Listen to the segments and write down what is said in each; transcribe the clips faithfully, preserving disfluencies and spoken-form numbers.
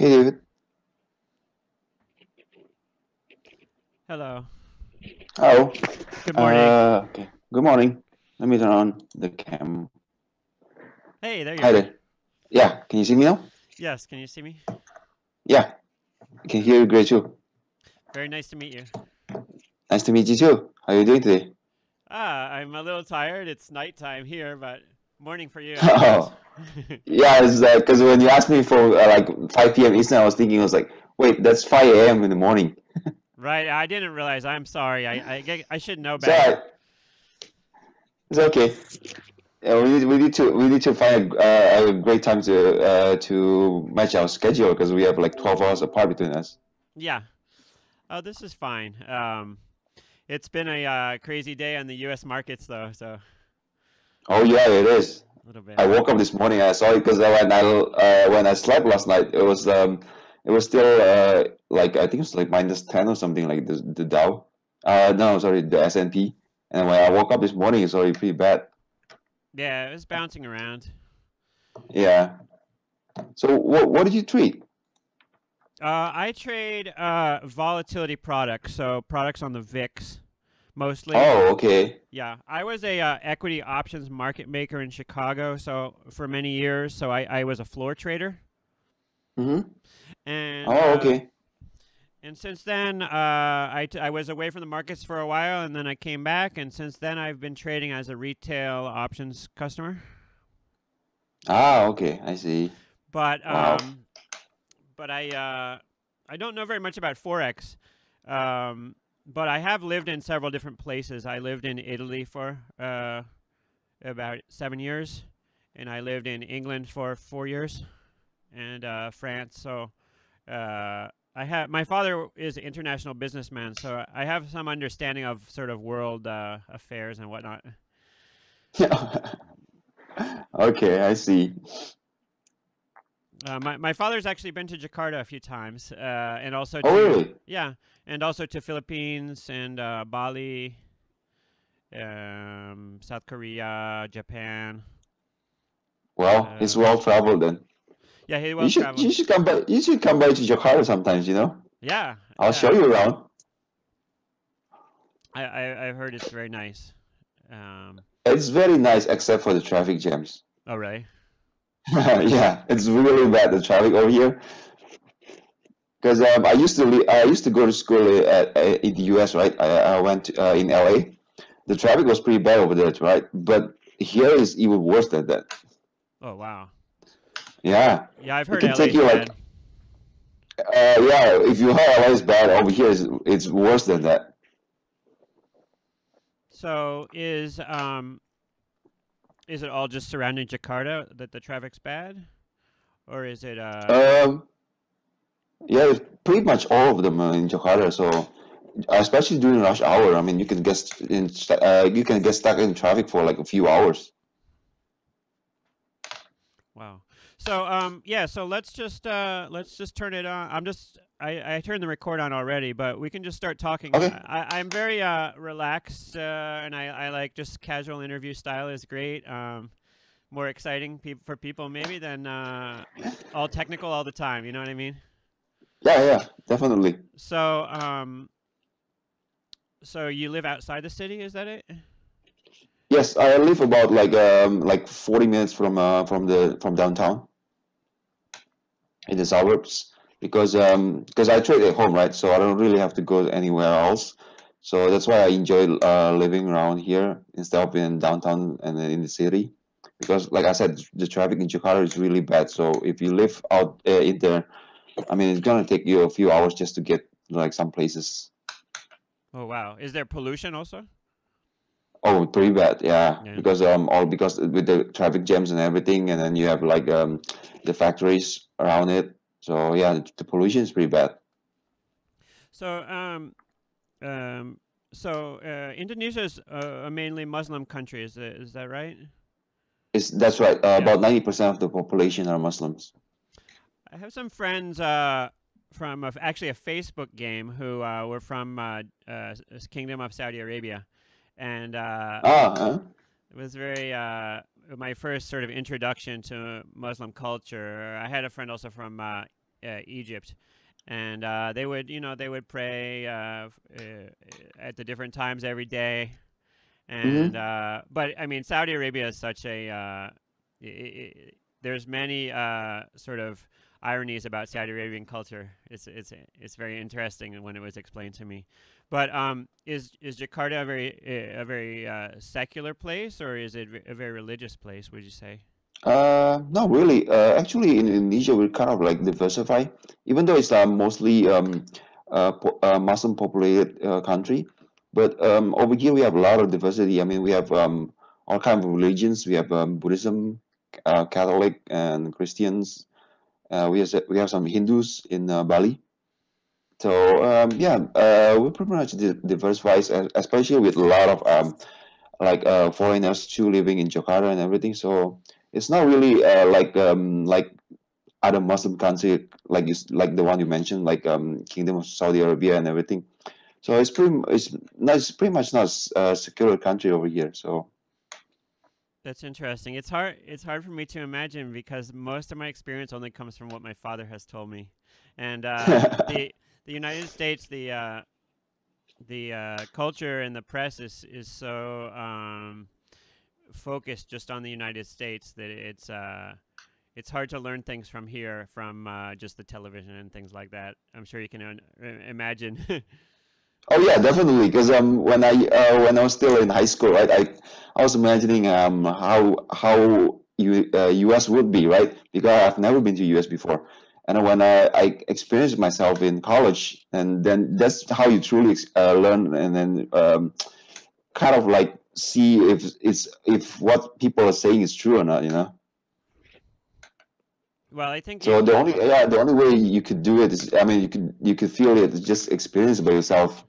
Hey, David. Hello. Hello. Good morning. Uh, okay. Good morning. Let me turn on the cam. Hey, there you Hi go. Hi there. Yeah, can you see me now? Yes, can you see me? Yeah, I can hear you great too. Very nice to meet you. Nice to meet you too. How are you doing today? Ah, I'm a little tired. It's nighttime here, but morning for you. Oh. Yeah, it's because uh, when you asked me for uh, like five P M Eastern, I was thinking, I was like, wait, that's five A M in the morning. Right, I didn't realize. I'm sorry. I I, I should know better. It's okay. Yeah, we need we need to we need to find a, a great time to uh, to match our schedule because we have like twelve hours apart between us. Yeah. Oh, this is fine. Um, it's been a uh, crazy day on the U S markets though, so. Oh yeah, it is. A little bit. I woke up this morning. I saw it because when I uh, when I slept last night, it was um it was still uh like I think it was like minus ten or something like the the Dow. Uh no, sorry, the S and P. And when I woke up this morning, it's already pretty bad. Yeah, it was bouncing around. Yeah. So what what did you trade? Uh, I trade uh, volatility products, so products on the V I X mostly. Oh, okay. Yeah, I was a uh, equity options market maker in Chicago, so for many years, so I I was a floor trader. Mhm. And oh, okay. Uh, And since then, uh, I, t I was away from the markets for a while, and then I came back, and since then I've been trading as a retail options customer. Ah, okay, I see. But wow. um, but I uh, I don't know very much about Forex, um, but I have lived in several different places. I lived in Italy for uh, about seven years, and I lived in England for four years, and uh, France. So. Uh, I have my father is an international businessman, so I have some understanding of sort of world uh, affairs and whatnot. Okay, I see. Uh, my my father's actually been to Jakarta a few times, uh, and also to, oh really? Yeah, and also to Philippines and uh, Bali, um, South Korea, Japan. Well, uh, he's well traveled then. Yeah, he was you, you should come by. You should come by to Jakarta sometimes. You know. Yeah. I'll yeah. show you around. I, I I've heard it's very nice. Um, it's very nice, except for the traffic jams. Oh really? Yeah, it's really bad the traffic over here. Because um, I used to I used to go to school at, at, in the U S Right, I, I went to, uh, in L A. The traffic was pretty bad over there, right? But here is even worse than that. Oh wow. Yeah. Yeah, I've heard it can take you like, uh, yeah, if you heard L A is bad over here, it's, it's worse than that. So is um, is it all just surrounding Jakarta that the traffic's bad, or is it? Uh... Um, yeah, it's pretty much all of them in Jakarta. So especially during rush hour, I mean, you can get in, uh, you can get stuck in traffic for like a few hours. Wow. So um yeah, so let's just uh let's just turn it on. I'm just I I turned the record on already, but we can just start talking. Okay. I I'm very uh relaxed uh, and I I like just casual interview style is great. Um more exciting pe for people maybe than uh all technical all the time, you know what I mean? Yeah, yeah, definitely. So um so you live outside the city, is that it? Yes, I live about like um like forty minutes from uh from the from downtown. In the suburbs, because um because I trade at home, right? So I don't really have to go anywhere else, so that's why I enjoy uh, living around here instead of in downtown and in the city, because like I said, the traffic in Jakarta is really bad. So if you live out uh, in there, I mean, it's gonna take you a few hours just to get like some places. Oh wow! Is there pollution also? Oh, pretty bad, yeah. yeah. Because um, all because with the traffic jams and everything, and then you have like um, the factories around it. So yeah, the, the pollution is pretty bad. So um, um, so uh, Indonesia is uh, a mainly Muslim country. Is that, is that right? It's that's right. Uh, yeah. About ninety percent of the population are Muslims. I have some friends uh, from a, actually a Facebook game who uh, were from uh, uh, Kingdom of Saudi Arabia. And uh, uh-huh. it was very uh, my first sort of introduction to Muslim culture. I had a friend also from uh, uh, Egypt. And uh, they would, you know, they would pray uh, uh, at the different times every day. And mm-hmm. uh, but I mean, Saudi Arabia is such a uh, it, it, there's many uh, sort of ironies about Saudi Arabian culture. It's it's it's very interesting when it was explained to me. But um, is is Jakarta a very a very uh, secular place, or is it a very religious place? Would you say? Uh, no, really. Uh, actually, in Indonesia, we're kind of like diversify, even though it's uh, mostly um, uh, po uh, Muslim populated uh, country. But um, over here, we have a lot of diversity. I mean, we have um, all kinds of religions. We have um, Buddhism, uh, Catholic, and Christians. Uh, we have we have some Hindus in uh, Bali. So um, yeah, uh, we're pretty much di diversified, especially with a lot of um, like uh, foreigners too living in Jakarta and everything. So. It's not really uh, like um, like other Muslim country like you, like the one you mentioned, like um, Kingdom of Saudi Arabia and everything. So it's pretty it's not, it's pretty much not a secular country over here. So that's interesting. It's hard it's hard for me to imagine because most of my experience only comes from what my father has told me, and uh, the the United States the uh, the uh, culture and the press is is so. Um, focused just on the United States that it's uh it's hard to learn things from here from uh just the television and things like that. I'm sure you can imagine. Oh yeah, definitely, because um when I uh, when I was still in high school, right, I I was imagining um how how you uh, U S would be, right, because I've never been to U S before. And when I, I experienced myself in college, and then that's how you truly uh, learn, and then um kind of like see if it's if what people are saying is true or not, you know. Well, I think so. The only yeah, the only way you could do it is, I mean, you could you could feel it, just experience it by yourself.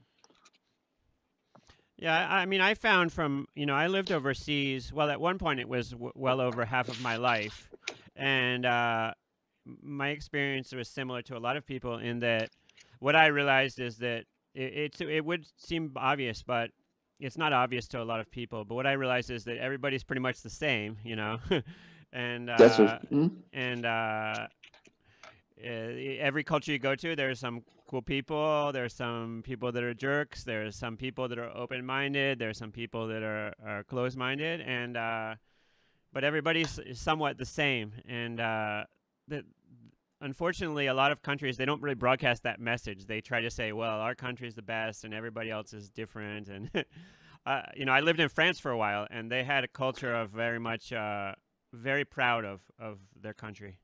Yeah, I mean, I found from you know I lived overseas. Well, at one point it was w well over half of my life, and uh, my experience was similar to a lot of people in that what I realized is that it it, it would seem obvious, but it's not obvious to a lot of people, but what I realized is that everybody's pretty much the same, you know, and, uh, That's what, mm? and, uh, every culture you go to, there's some cool people. There's some people that are jerks. There's some people that are open-minded. There's some people that are, are closed-minded, and, uh, but everybody's somewhat the same. And, uh, the, unfortunately, a lot of countries, they don't really broadcast that message. They try to say, well, our country's the best and everybody else is different. And, uh, you know, I lived in France for a while, and they had a culture of very much, uh, very proud of, of their country.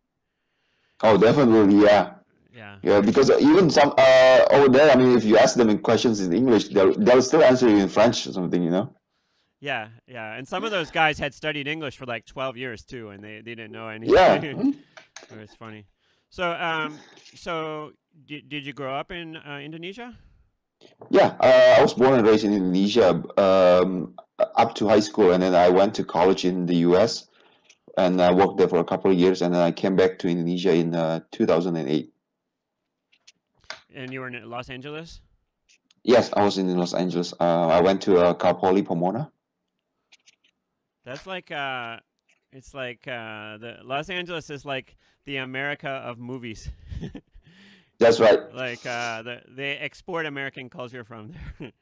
Oh, definitely. Yeah. Yeah. Yeah. Because even some uh, over there, I mean, if you ask them in questions in English, they'll, they'll still answer you in French or something, you know? Yeah. Yeah. And some of those guys had studied English for like twelve years too, and they, they didn't know anything. Yeah. It was funny. So, um, so did, did you grow up in uh, Indonesia? Yeah, uh, I was born and raised in Indonesia um, up to high school, and then I went to college in the U S and I worked there for a couple of years, and then I came back to Indonesia in uh, two thousand eight. And you were in Los Angeles? Yes, I was in Los Angeles. Uh, I went to uh, Cal Poly Pomona. That's like... Uh... It's like uh, the Los Angeles is like the America of movies. That's right. Like uh, the, they export American culture from there.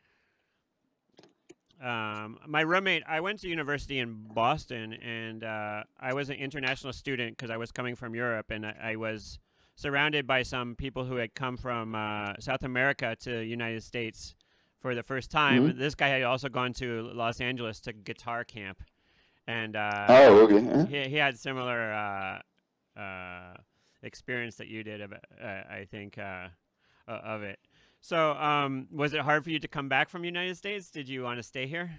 um, my roommate, I went to university in Boston, and uh, I was an international student because I was coming from Europe, and I, I was surrounded by some people who had come from uh, South America to the United States for the first time. Mm-hmm. This guy had also gone to Los Angeles to guitar camp. And uh, oh, okay. he, he had similar uh, uh, experience that you did, about, uh, I think, uh, of it. So um, was it hard for you to come back from the United States? Did you want to stay here?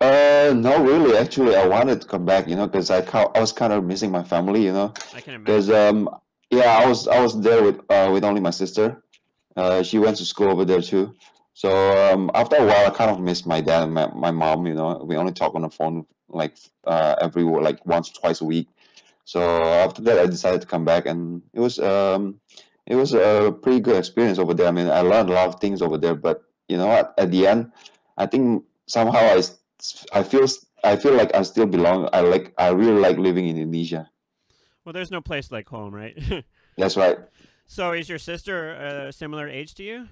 Uh, no, really. Actually, I wanted to come back, you know, because I, I was kind of missing my family, you know. I can imagine. Because, um, yeah, I was, I was there with, uh, with only my sister. Uh, she went to school over there, too. So um, after a while, I kind of missed my dad and my, my mom, you know. We only talk on the phone like uh every like once or twice a week. So after that, I decided to come back, and it was um it was a pretty good experience over there. I mean, I learned a lot of things over there, but you know, at, at the end, I think somehow I I feel I feel like I still belong. I like I really like living in Indonesia. Well, there's no place like home, right? That's right. So is your sister a uh, similar age to you?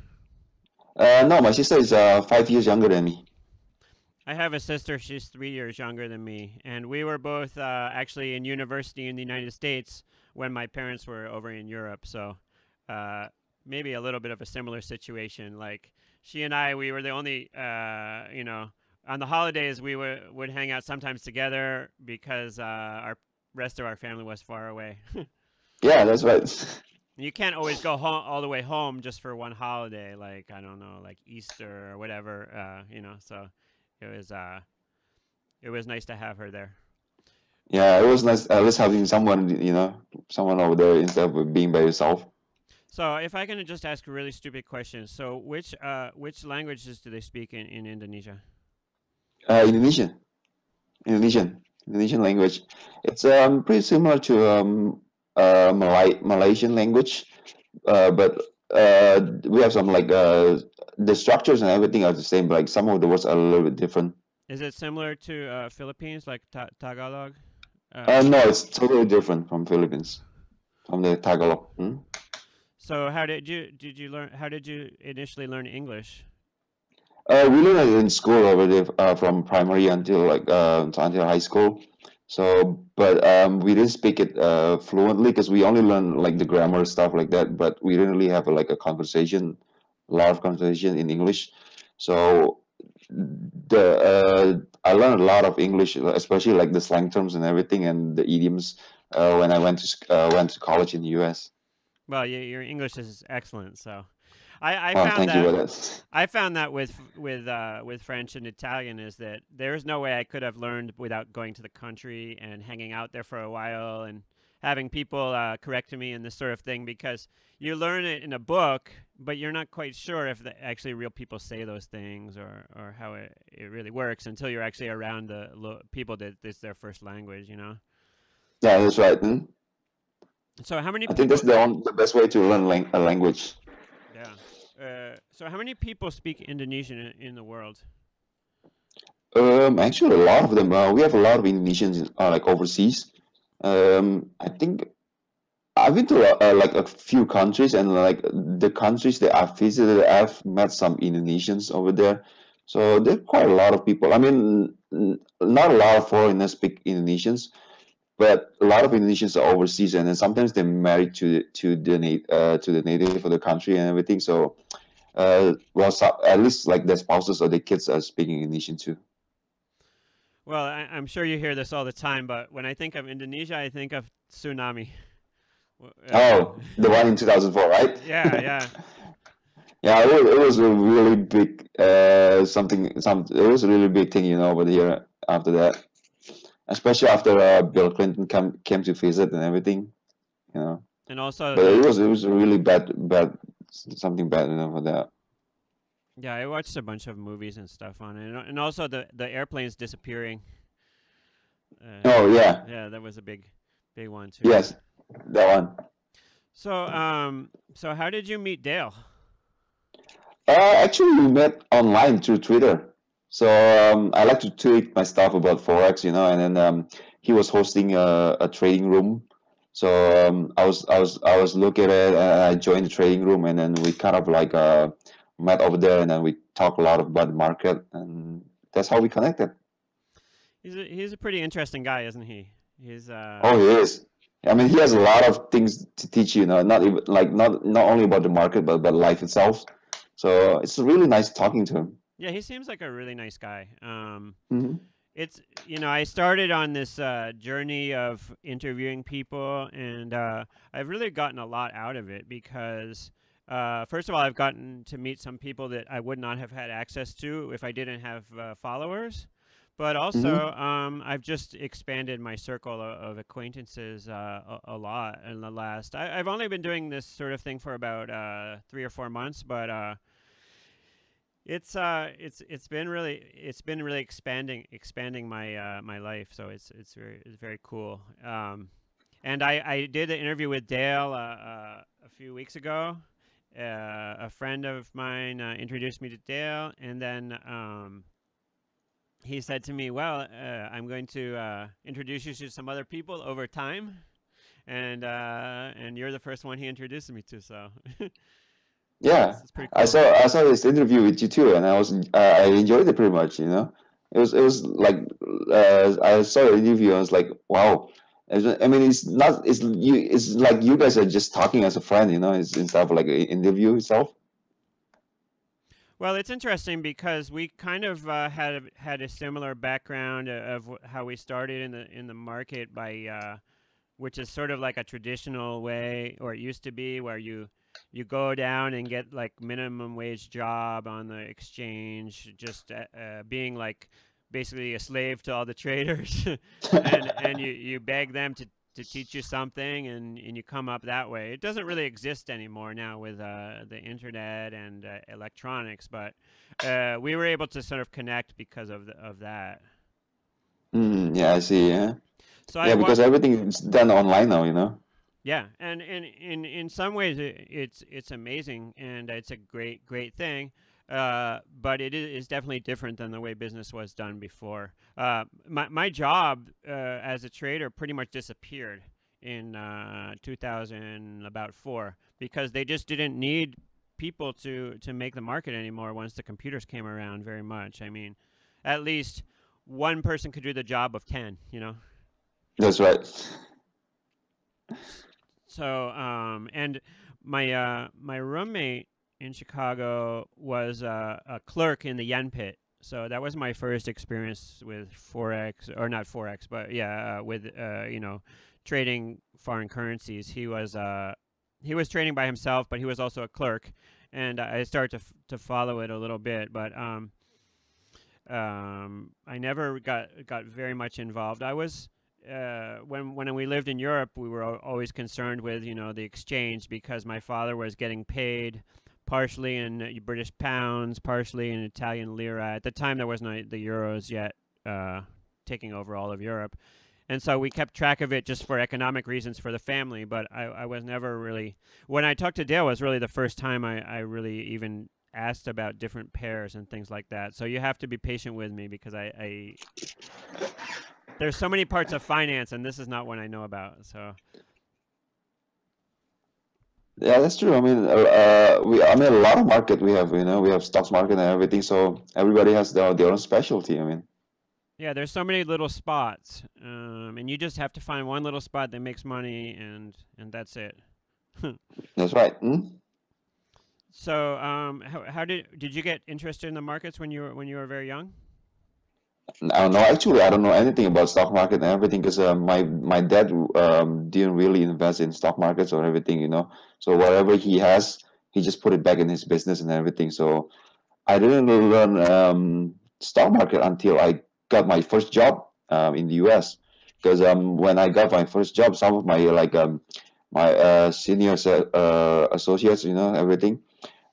Uh, no, my sister is uh, five years younger than me. I have a sister. She's three years younger than me. And we were both uh, actually in university in the United States when my parents were over in Europe. So uh, maybe a little bit of a similar situation. Like she and I, we were the only, uh, you know, on the holidays we would would hang out sometimes together because uh, our rest of our family was far away. Yeah, that's right. You can't always go home all the way home just for one holiday, like, I don't know, like Easter or whatever, uh, you know, so it was, uh, it was nice to have her there. Yeah, it was nice, at least having someone, you know, someone over there instead of being by yourself. So if I can just ask a really stupid question, so which, uh, which languages do they speak in, in Indonesia? Uh, Indonesian, Indonesian, Indonesian language. It's um, pretty similar to... Um, Uh, Malay Malaysian language, uh, but uh, we have some like uh, the structures and everything are the same. But, like some of the words are a little bit different. Is it similar to uh, Philippines, like ta Tagalog? Uh, uh, no, it's totally different from Philippines, from the Tagalog. Hmm? So how did you did you learn? How did you initially learn English? Uh, we learned it in school already, uh, from primary until like uh, until high school. So, but um, we didn't speak it uh, fluently because we only learned like the grammar stuff like that. But we didn't really have like a conversation, a lot of conversation in English. So, the uh, I learned a lot of English, especially like the slang terms and everything, and the idioms uh, when I went to uh, went to college in the U S. Well, your English is excellent, so. I, I, found oh, that, I found that with with uh, with French and Italian is that there's no way I could have learned without going to the country and hanging out there for a while and having people uh, correct me and this sort of thing, because you learn it in a book, but you're not quite sure if the, actually real people say those things or, or how it, it really works until you're actually around the lo people that it's their first language, you know? Yeah, that's right. Hmm? So how many I think that's the, only, the best way to learn lang a language. Uh, so how many people speak Indonesian in, in the world? Um, actually, a lot of them. Uh, we have a lot of Indonesians uh, like overseas. Um, I think I've been to uh, like a few countries, and like the countries that I've visited, I've met some Indonesians over there. So there are quite a lot of people. I mean, not a lot of foreigners speak Indonesians, but a lot of Indonesians are overseas, and then sometimes they're married to to the uh, to the native of the country and everything. So, uh, well, so at least like their spouses or their kids are speaking Indonesian too. Well, I, I'm sure you hear this all the time, but when I think of Indonesia, I think of tsunami. Oh, the one in two thousand four, right? Yeah, yeah. Yeah, it, it was a really big uh, something. Some it was a really big thing, you know, over here after that. Especially after uh, Bill Clinton came came to visit and everything, you know. And also, but it was it was really bad, bad, something bad enough for that. Yeah, I watched a bunch of movies and stuff on it, and also the the airplanes disappearing. Uh, oh yeah. Yeah, that was a big, big one too. Yes, that one. So um, so how did you meet Dale? Uh, actually, we met online through Twitter. So um, I like to tweet my stuff about Forex, you know, and then um, he was hosting a, a trading room. So um, I was I was I was looking at it, and I joined the trading room, and then we kind of like uh, met over there, and then we talked a lot about the market, and that's how we connected. He's a, he's a pretty interesting guy, isn't he? He's uh... oh, he is. I mean, he has a lot of things to teach you, you know, not even, like not not only about the market, but about life itself. So it's really nice talking to him. Yeah, he seems like a really nice guy. Um, mm-hmm. It's, you know, I started on this uh, journey of interviewing people, and uh, I've really gotten a lot out of it because, uh, first of all, I've gotten to meet some people that I would not have had access to if I didn't have uh, followers. But also, mm-hmm. um, I've just expanded my circle of, of acquaintances uh, a, a lot in the last. I, I've only been doing this sort of thing for about uh, three or four months, but... Uh, It's uh, it's it's been really it's been really expanding expanding my uh, my life. So it's it's very it's very cool. Um, and I I did an interview with Dale uh, uh, a few weeks ago. Uh, a friend of mine uh, introduced me to Dale, and then um, he said to me, "Well, uh, I'm going to uh, introduce you to some other people over time." and uh, and you're the first one he introduced me to. So yeah, it's, it's pretty cool. I saw I saw this interview with you too, and I was uh, I enjoyed it pretty much. You know, it was it was like uh, I saw the interview, and I was like, wow. I mean, it's not. It's you. It's like you guys are just talking as a friend, you know, it's, instead of like an interview itself. Well, it's interesting because we kind of uh, had had a similar background of how we started in the in the market by, uh, which is sort of like a traditional way, or it used to be, where you you go down and get like minimum wage job on the exchange, just uh, being like basically a slave to all the traders, and and you you beg them to to teach you something, and and you come up that way. It doesn't really exist anymore now with uh the internet and uh, electronics, but uh we were able to sort of connect because of the, of that. Mm, yeah, I see. Yeah, so yeah, I because everything is done online now, you know. Yeah, and and in in some ways it, it's it's amazing, and it's a great great thing. Uh, but it is definitely different than the way business was done before. Uh, my, my job uh, as a trader pretty much disappeared in uh, two thousand about four because they just didn't need people to, to make the market anymore once the computers came around very much. I mean, at least one person could do the job of ten, you know? That's right. So, um, and my, uh, my roommate in Chicago was uh, a clerk in the Yen pit, so that was my first experience with Forex, or not Forex, but yeah, uh, with uh, you know, trading foreign currencies. He was uh, he was trading by himself, but he was also a clerk, and I started to f to follow it a little bit, but um, um, I never got got very much involved. I was. Uh, when when we lived in Europe, we were always concerned with, you know, the exchange, because my father was getting paid partially in British pounds, partially in Italian lira. At the time, there was no the euros yet uh, taking over all of Europe, and so we kept track of it just for economic reasons for the family. But I, I was never really. When I talked to Dale, was really the first time I, I really even asked about different pairs and things like that. So you have to be patient with me because I. I There's so many parts of finance, and this is not one I know about. So, yeah, that's true. I mean, uh, we I mean a lot of market we have. You know, we have stocks market and everything. So everybody has their their own specialty. I mean, yeah, there's so many little spots, um, and you just have to find one little spot that makes money, and and that's it. That's right. Mm? So, um, how how did did you get interested in the markets when you were when you were very young? I don't know. Actually, I don't know anything about stock market and everything because uh, my my dad um, didn't really invest in stock markets or everything, you know. So whatever he has, he just put it back in his business and everything. So I didn't really learn um, stock market until I got my first job um, in the U S Because um, when I got my first job, some of my like um, my uh, senior uh, associates, you know, everything.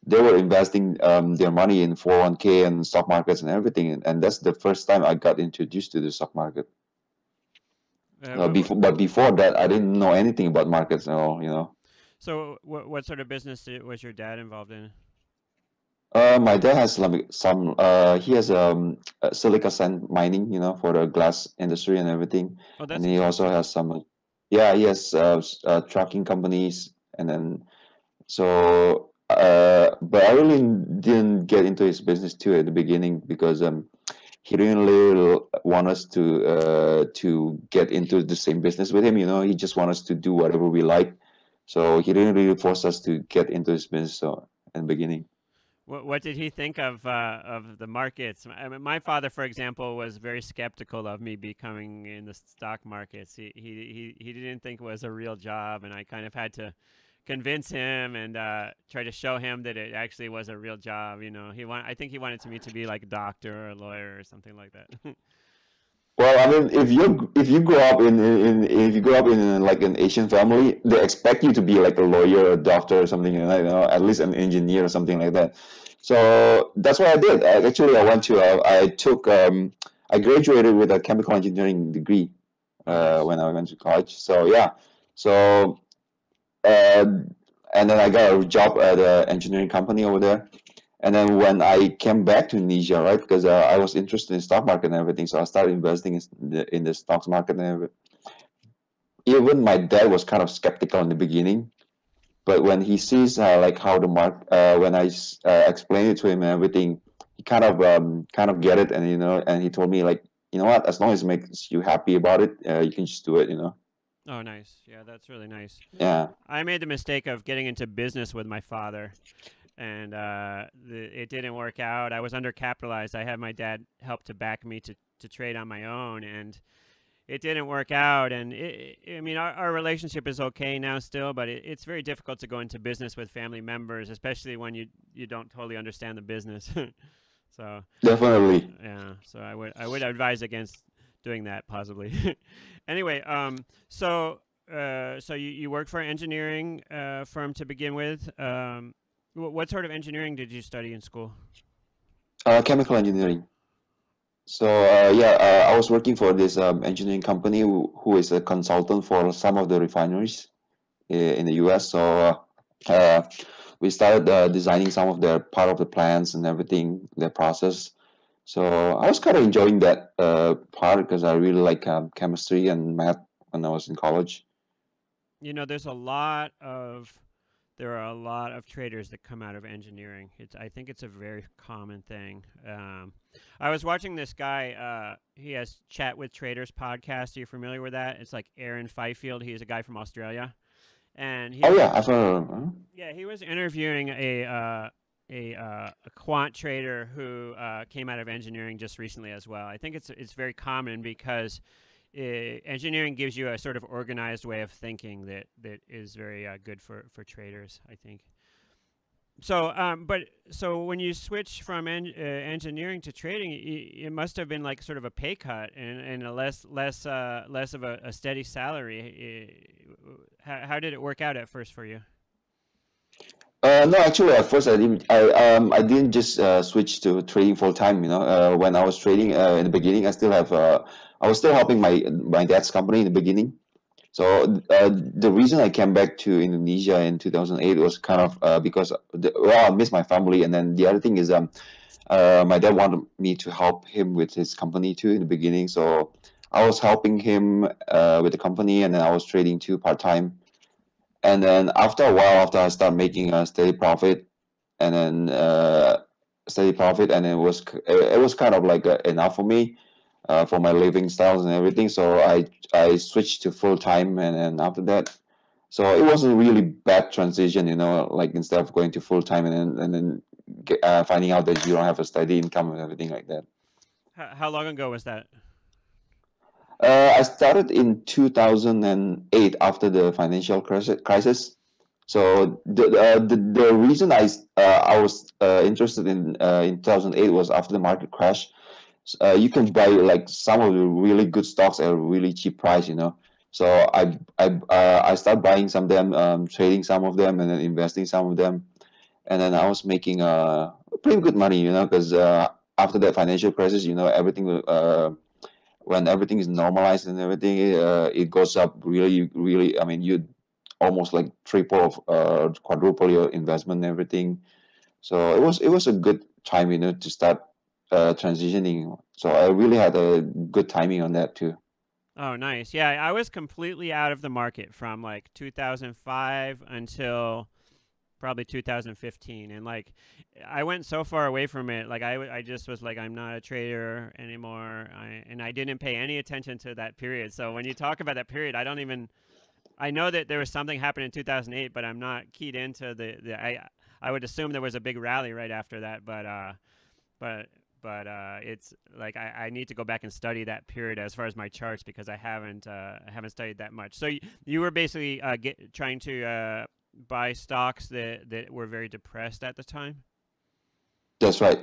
They were investing um, their money in four oh one K and stock markets and everything, and, and that's the first time I got introduced to the stock market. Uh, uh, before, but before that, I didn't know anything about markets at all, you know. So, what what sort of business did, was your dad involved in? Uh, my dad has some. Uh, he has um silica sand mining, you know, for the glass industry and everything. Oh, that's and he also has some. Yeah, he has uh, uh, trucking companies, and then so. Uh, but I really didn't get into his business too at the beginning because um, he didn't really want us to uh, to get into the same business with him. You know, he just wanted us to do whatever we like. So he didn't really force us to get into his business. So in the beginning, what what did he think of uh, of the markets? I mean, my father, for example, was very skeptical of me becoming in the stock markets. He he he, he didn't think it was a real job, and I kind of had to convince him and uh, try to show him that it actually was a real job. You know, he want, I think he wanted me to be like a doctor or a lawyer or something like that. Well, I mean, if you if you grow up in, in if you grow up in like an Asian family, they expect you to be like a lawyer or a doctor or something, you know, at least an engineer or something like that. So that's what I did. I, actually, I went to uh, I took um, I graduated with a chemical engineering degree uh, when I went to college. So yeah, so. Uh, and then I got a job at an engineering company over there. And then when I came back to Indonesia, right, because uh, I was interested in stock market and everything, so I started investing in the, in the stocks market and everything. even my dad was kind of skeptical in the beginning, but when he sees uh, like how the mark, uh, when I uh, explained it to him and everything, he kind of um, kind of get it, and you know, and he told me like, you know what, as long as it makes you happy about it, uh, you can just do it, you know. Oh, nice. Yeah, that's really nice. Yeah. I made the mistake of getting into business with my father, and uh, the, it didn't work out. I was undercapitalized. I had my dad help to back me to, to trade on my own, and it didn't work out. And it, I mean, our, our relationship is okay now still, but it, it's very difficult to go into business with family members, especially when you, you don't totally understand the business. So definitely. Yeah. So I would, I would advise against doing that possibly. Anyway, um, so uh, so you, you worked for an engineering uh, firm to begin with. Um, wh what sort of engineering did you study in school? Uh, chemical engineering. So uh, yeah, uh, I was working for this um, engineering company who, who is a consultant for some of the refineries in the U S. So uh, uh, we started uh, designing some of their part of the plans and everything, their process. So I was kind of enjoying that uh, part because I really like um, chemistry and math when I was in college. You know, there's a lot of, there are a lot of traders that come out of engineering. It's, I think it's a very common thing. Um, I was watching this guy, uh, he has Chat with Traders podcast. Are you familiar with that? It's like Aaron Fifield. He's a guy from Australia. And he, oh yeah, I've heard of him. Yeah, he was interviewing a, uh, A, uh, a quant trader who uh, came out of engineering just recently as well. I think it's it's very common because it, engineering gives you a sort of organized way of thinking that that is very uh, good for for traders, I think. So, um, but so when you switch from en uh, engineering to trading, it, it must have been like sort of a pay cut and and a less less uh, less of a, a steady salary. It, how, how did it work out at first for you? Uh, no, actually, at first I didn't. I um I didn't just uh, switch to trading full time. You know, uh, when I was trading uh, in the beginning, I still have. Uh, I was still helping my my dad's company in the beginning. So uh, the reason I came back to Indonesia in two thousand eight was kind of uh, because the, well, I missed my family, and then the other thing is um, uh, my dad wanted me to help him with his company too in the beginning. So I was helping him uh, with the company, and then I was trading too part time. And then after a while, after I started making a steady profit, and then uh, steady profit, and it was it was kind of like enough for me, uh, for my living styles and everything. So I I switched to full time, and then after that, so it wasn't really bad transition, you know. Like instead of going to full time and then and then get, uh, finding out that you don't have a steady income and everything like that. How long ago was that? Uh, I started in two thousand eight after the financial crisis. So the uh, the, the reason I uh, I was uh, interested in uh, in two thousand eight was after the market crash. Uh, you can buy like some of the really good stocks at a really cheap price, you know. So I I uh, I started buying some of them, um, trading some of them, and then investing some of them, and then I was making uh pretty good money, you know, because uh, after that financial crisis, you know, everything. Uh, When everything is normalized and everything, uh, it goes up really, really. I mean, you almost like triple, uh, quadruple your investment and everything. So it was, it was a good time, you know, to start uh, transitioning. So I really had a good timing on that too. Oh, nice. Yeah, I was completely out of the market from like two thousand five until probably two thousand fifteen, and like I went so far away from it, like I, I just was like, I'm not a trader anymore, I, and I didn't pay any attention to that period. So when you talk about that period, I don't even, I know that there was something happened in two thousand eight, but I'm not keyed into the, the I I would assume there was a big rally right after that, but uh but but uh it's like I, I need to go back and study that period as far as my charts, because I haven't uh I haven't studied that much. So you, you were basically uh get, trying to uh buy stocks that that were very depressed at the time. That's right.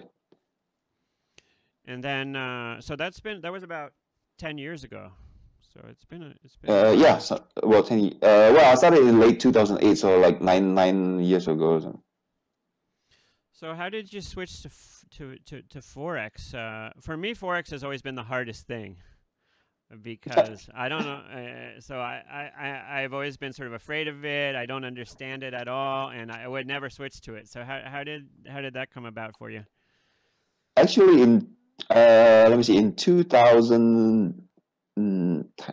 And then uh so that's been that was about ten years ago, so it's been a, it's been uh a yeah so, well ten uh well I started in late two thousand eight, so like nine nine years ago. So, so how did you switch to f to, to to Forex? Uh for me, Forex has always been the hardest thing, because I don't know, uh, so I, I, I've always been sort of afraid of it. I don't understand it at all, and I would never switch to it. So how, how did how did that come about for you? Actually, in uh, let me see, in two thousand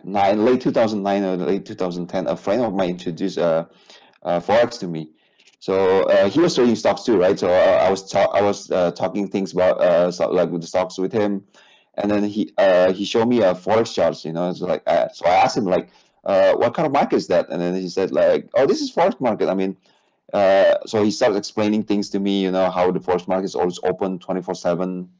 nine, late two thousand nine or late two thousand ten, a friend of mine introduced uh, uh, Forex to me. So uh, he was trading stocks too, right? So uh, I was I was uh, talking things about uh, so, like with the stocks with him, and then he uh, he showed me a uh, Forex charts, you know. It's like uh, so I asked him like, uh, what kind of market is that? And then he said like, oh, this is Forex market. I mean, uh, so he started explaining things to me, you know, how the Forex market is always open twenty-four seven.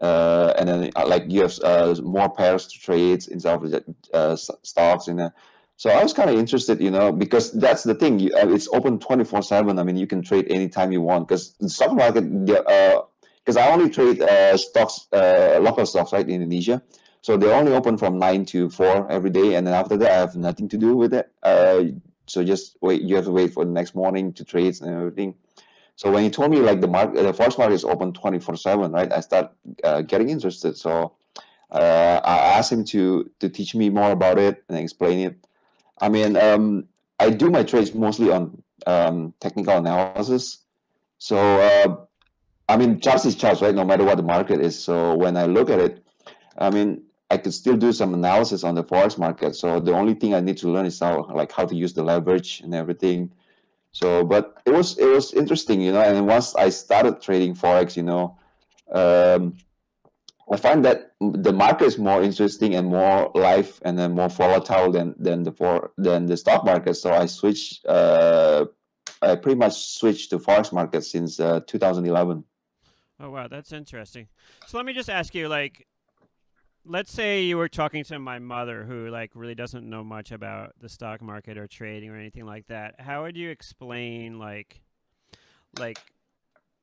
Uh, and then uh, like you have uh, more pairs to trade instead of uh, stocks, you know. So I was kind of interested, you know, because that's the thing. You, it's open twenty-four seven. I mean, you can trade anytime you want because the stock market, because uh, I only trade uh, stocks, uh, local stocks, right, in Indonesia. So they're only open from nine to four every day. And then after that, I have nothing to do with it. Uh, so just wait, you have to wait for the next morning to trade and everything. So when he told me like the market, the Forex market is open twenty-four seven, right? I start uh, getting interested. So uh, I asked him to to teach me more about it and explain it. I mean, um, I do my trades mostly on um, technical analysis. So uh, I mean, charts is charts, right? No matter what the market is. So when I look at it, I mean, I could still do some analysis on the Forex market. So the only thing I need to learn is how like how to use the leverage and everything. So, but it was it was interesting, you know. And once I started trading Forex, you know, um, I find that the market is more interesting and more live and then more volatile than than the for than the stock market. So I switched, uh, I pretty much switched to Forex market since uh, two thousand eleven. Oh wow, that's interesting. So let me just ask you, like, let's say you were talking to my mother who like really doesn't know much about the stock market or trading or anything like that. How would you explain like like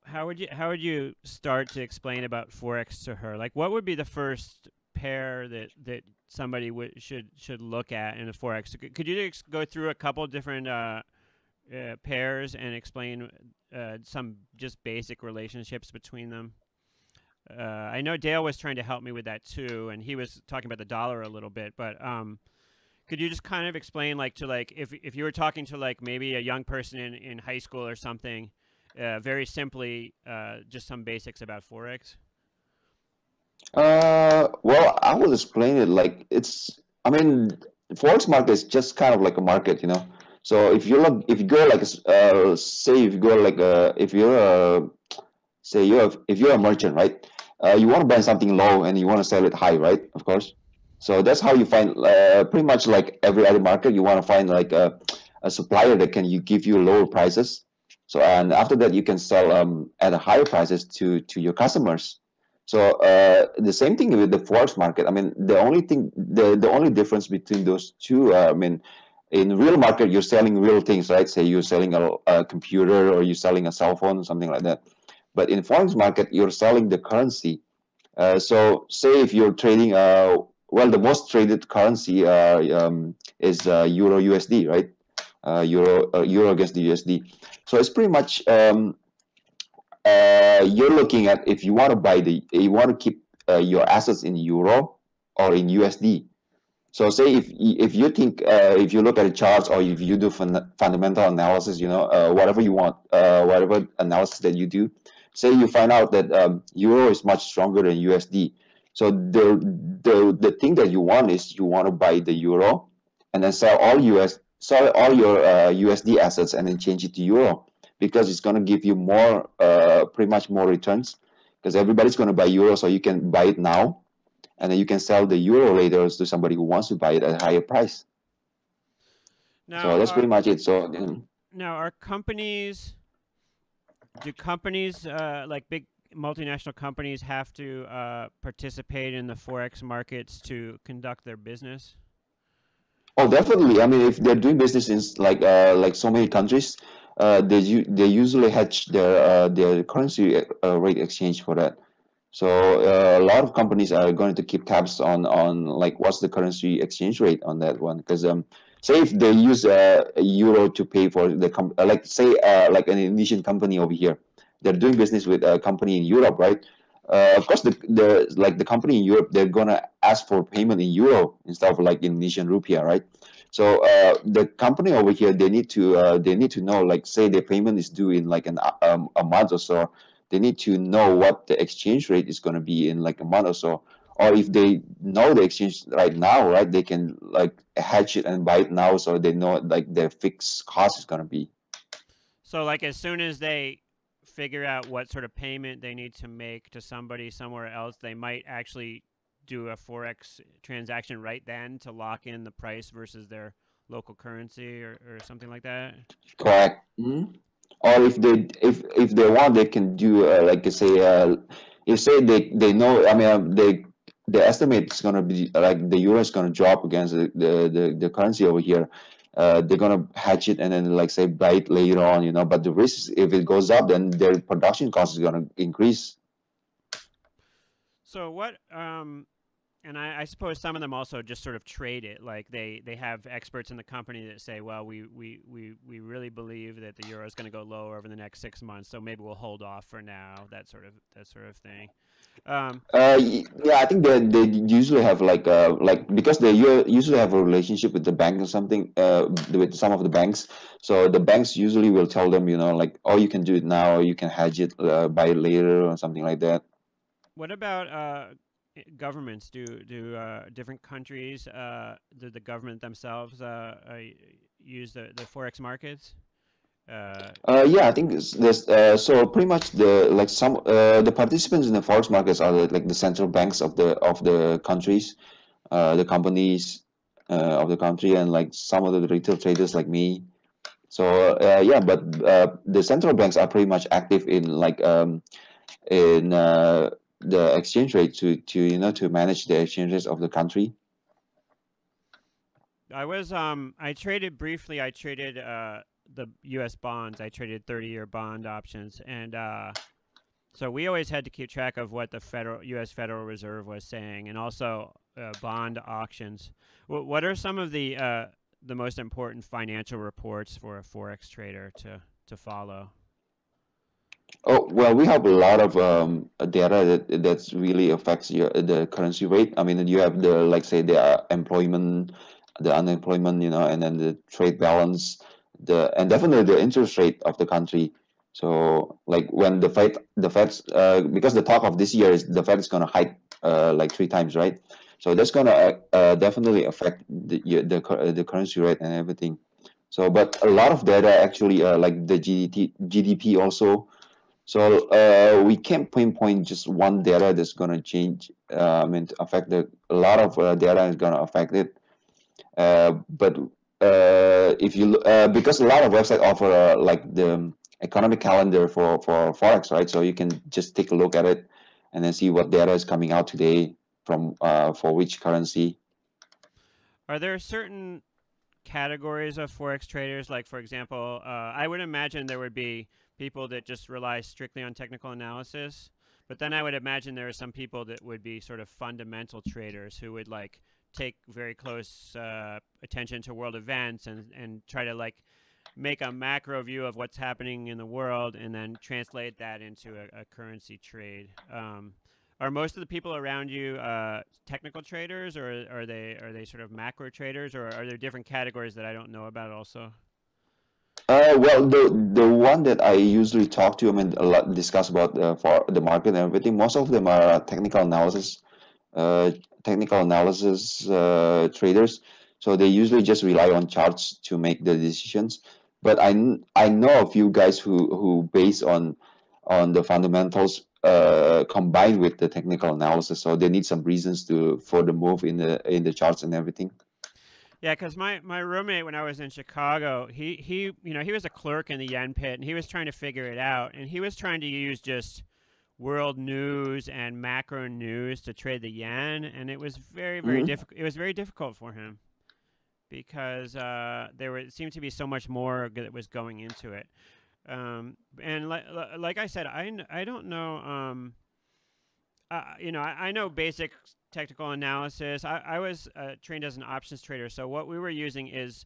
how would you how would you start to explain about Forex to her? Like what would be the first pair that that somebody would should should look at in a Forex? Could you ex go through a couple different uh, uh, pairs and explain uh, some just basic relationships between them? Uh, I know Dale was trying to help me with that too, and he was talking about the dollar a little bit. But um, could you just kind of explain, like, to like if if you were talking to like maybe a young person in in high school or something, uh, very simply, uh, just some basics about Forex? Uh, well, I will explain it like it's. I mean, Forex market is just kind of like a market, you know. So if you look, if you go like, uh, say, if you go like, uh, if you're a Say you have, if you're a merchant, right? Uh, you want to buy something low and you want to sell it high, right? Of course. So that's how you find uh, pretty much like every other market. You want to find like a, a supplier that can you give you lower prices. So and after that you can sell um, at a higher prices to to your customers. So uh, the same thing with the Forex market. I mean, the only thing, the the only difference between those two, uh, I mean, in real market you're selling real things, right? Say you're selling a, a computer or you're selling a cell phone or something like that. But in Forex market, you're selling the currency. Uh, so say if you're trading, uh, well, the most traded currency uh, um, is uh, Euro U S D, right? Uh, Euro uh, Euro against the U S D. So it's pretty much um, uh, you're looking at if you want to buy the, you want to keep uh, your assets in Euro or in U S D. So say if if you think uh, if you look at the charts or if you do fun fundamental analysis, you know, uh, whatever you want, uh, whatever analysis that you do. Say you find out that um, euro is much stronger than U S D. So the, the the thing that you want is you want to buy the euro and then sell all U S sell all your uh, U S D assets and then change it to euro because it's going to give you more uh, pretty much more returns because everybody's going to buy euro, so you can buy it now and then you can sell the euro later to somebody who wants to buy it at a higher price. Now, so that's are, pretty much it. So you know. Now our companies. Do companies, uh, like big multinational companies, have to uh, participate in the Forex markets to conduct their business? Oh, definitely. I mean, if they're doing business in like uh, like so many countries, uh, they they usually hedge their uh, their currency uh, rate exchange for that. So uh, a lot of companies are going to keep tabs on on like what's the currency exchange rate on that one because um. Say if they use uh, a euro to pay for the com like say uh, like an Indonesian company over here, they're doing business with a company in Europe, right? Uh, of course, the the like the company in Europe, they're gonna ask for payment in euro instead of like Indonesian rupiah, right? So uh, the company over here, they need to uh, they need to know like say their payment is due in like an um, a month or so. They need to know what the exchange rate is gonna be in like a month or so. or if they know the exchange right now, right, they can like hedge it and buy it now, so they know like their fixed cost is going to be. So like as soon as they figure out what sort of payment they need to make to somebody somewhere else, they might actually do a Forex transaction right then to lock in the price versus their local currency, or, or something like that? Correct. Mm-hmm. Or if they if if they want, they can do uh, like I say, uh, if say they they know, I mean they they estimate it's gonna be like the euro is gonna drop against the the, the, the currency over here. Uh, they're gonna hedge it and then like say buy it later on, you know. But the risk is if it goes up, then their production cost is gonna increase. So what? Um... And I, I suppose some of them also just sort of trade it. Like they, they have experts in the company that say, well, we, we, we, we really believe that the euro is going to go lower over the next six months, so maybe we'll hold off for now, that sort of, that sort of thing. Um, uh, yeah, I think they, they usually have like, uh, like because they usually have a relationship with the bank or something, uh, with some of the banks. So the banks usually will tell them, you know, like, oh, you can do it now, or you can hedge it, uh, buy it later or something like that. What about... Uh, governments? Do do uh different countries, uh do the government themselves uh, uh use the the forex markets? Uh, uh yeah, I think it's this, uh so pretty much the like some uh the participants in the forex markets are like the central banks of the of the countries, uh the companies uh of the country, and like some of the retail traders like me. So uh yeah, but uh the central banks are pretty much active in like um in uh the exchange rate to to you know to manage the exchanges of the country. I was um I traded briefly. I traded uh the U S bonds. I traded thirty year bond options, and uh, so we always had to keep track of what the federal U S Federal Reserve was saying, and also uh, bond auctions. W what are some of the uh the most important financial reports for a forex trader to to follow? Oh, well, we have a lot of um, data that that's really affects your the currency rate. I mean, you have the like say the employment, the unemployment, you know, and then the trade balance, the and definitely the interest rate of the country. So like when the Fed, the Fed's uh, because the talk of this year is the Fed is gonna hike uh, like three times, right? So that's gonna uh, definitely affect the the the currency rate and everything. So, but a lot of data actually uh, like the G D P also. So uh, we can't pinpoint just one data that's going to change um, and affect the, a lot of uh, data is going to affect it. Uh, but uh, if you uh, because a lot of websites offer uh, like the economic calendar for, for Forex, right? So you can just take a look at it and then see what data is coming out today from uh, for which currency. Are there certain categories of Forex traders? Like, for example, uh, I would imagine there would be people that just rely strictly on technical analysis, but then I would imagine there are some people that would be sort of fundamental traders who would like take very close uh, attention to world events and and try to like make a macro view of what's happening in the world and then translate that into a, a currency trade. Um, are most of the people around you uh, technical traders, or are they are they sort of macro traders, or are there different categories that I don't know about also? Uh, well, the the one that I usually talk to, I mean, a lot discuss about uh, for the market and everything. Most of them are technical analysis, uh, technical analysis uh, traders. So they usually just rely on charts to make the decisions. But I I know a few guys who who base on on the fundamentals uh, combined with the technical analysis. So they need some reasons to for the move in the in the charts and everything. Yeah, because my, my roommate, when I was in Chicago, he, he you know, he was a clerk in the Yen pit, and he was trying to figure it out. And he was trying to use just world news and macro news to trade the yen. And it was very, very mm-hmm. difficult. It was very difficult for him because uh, there were, seemed to be so much more that was going into it. Um, and li like I said, I, I don't know, um, uh, you know, I, I know basic technical analysis. I, I was uh, trained as an options trader. So what we were using is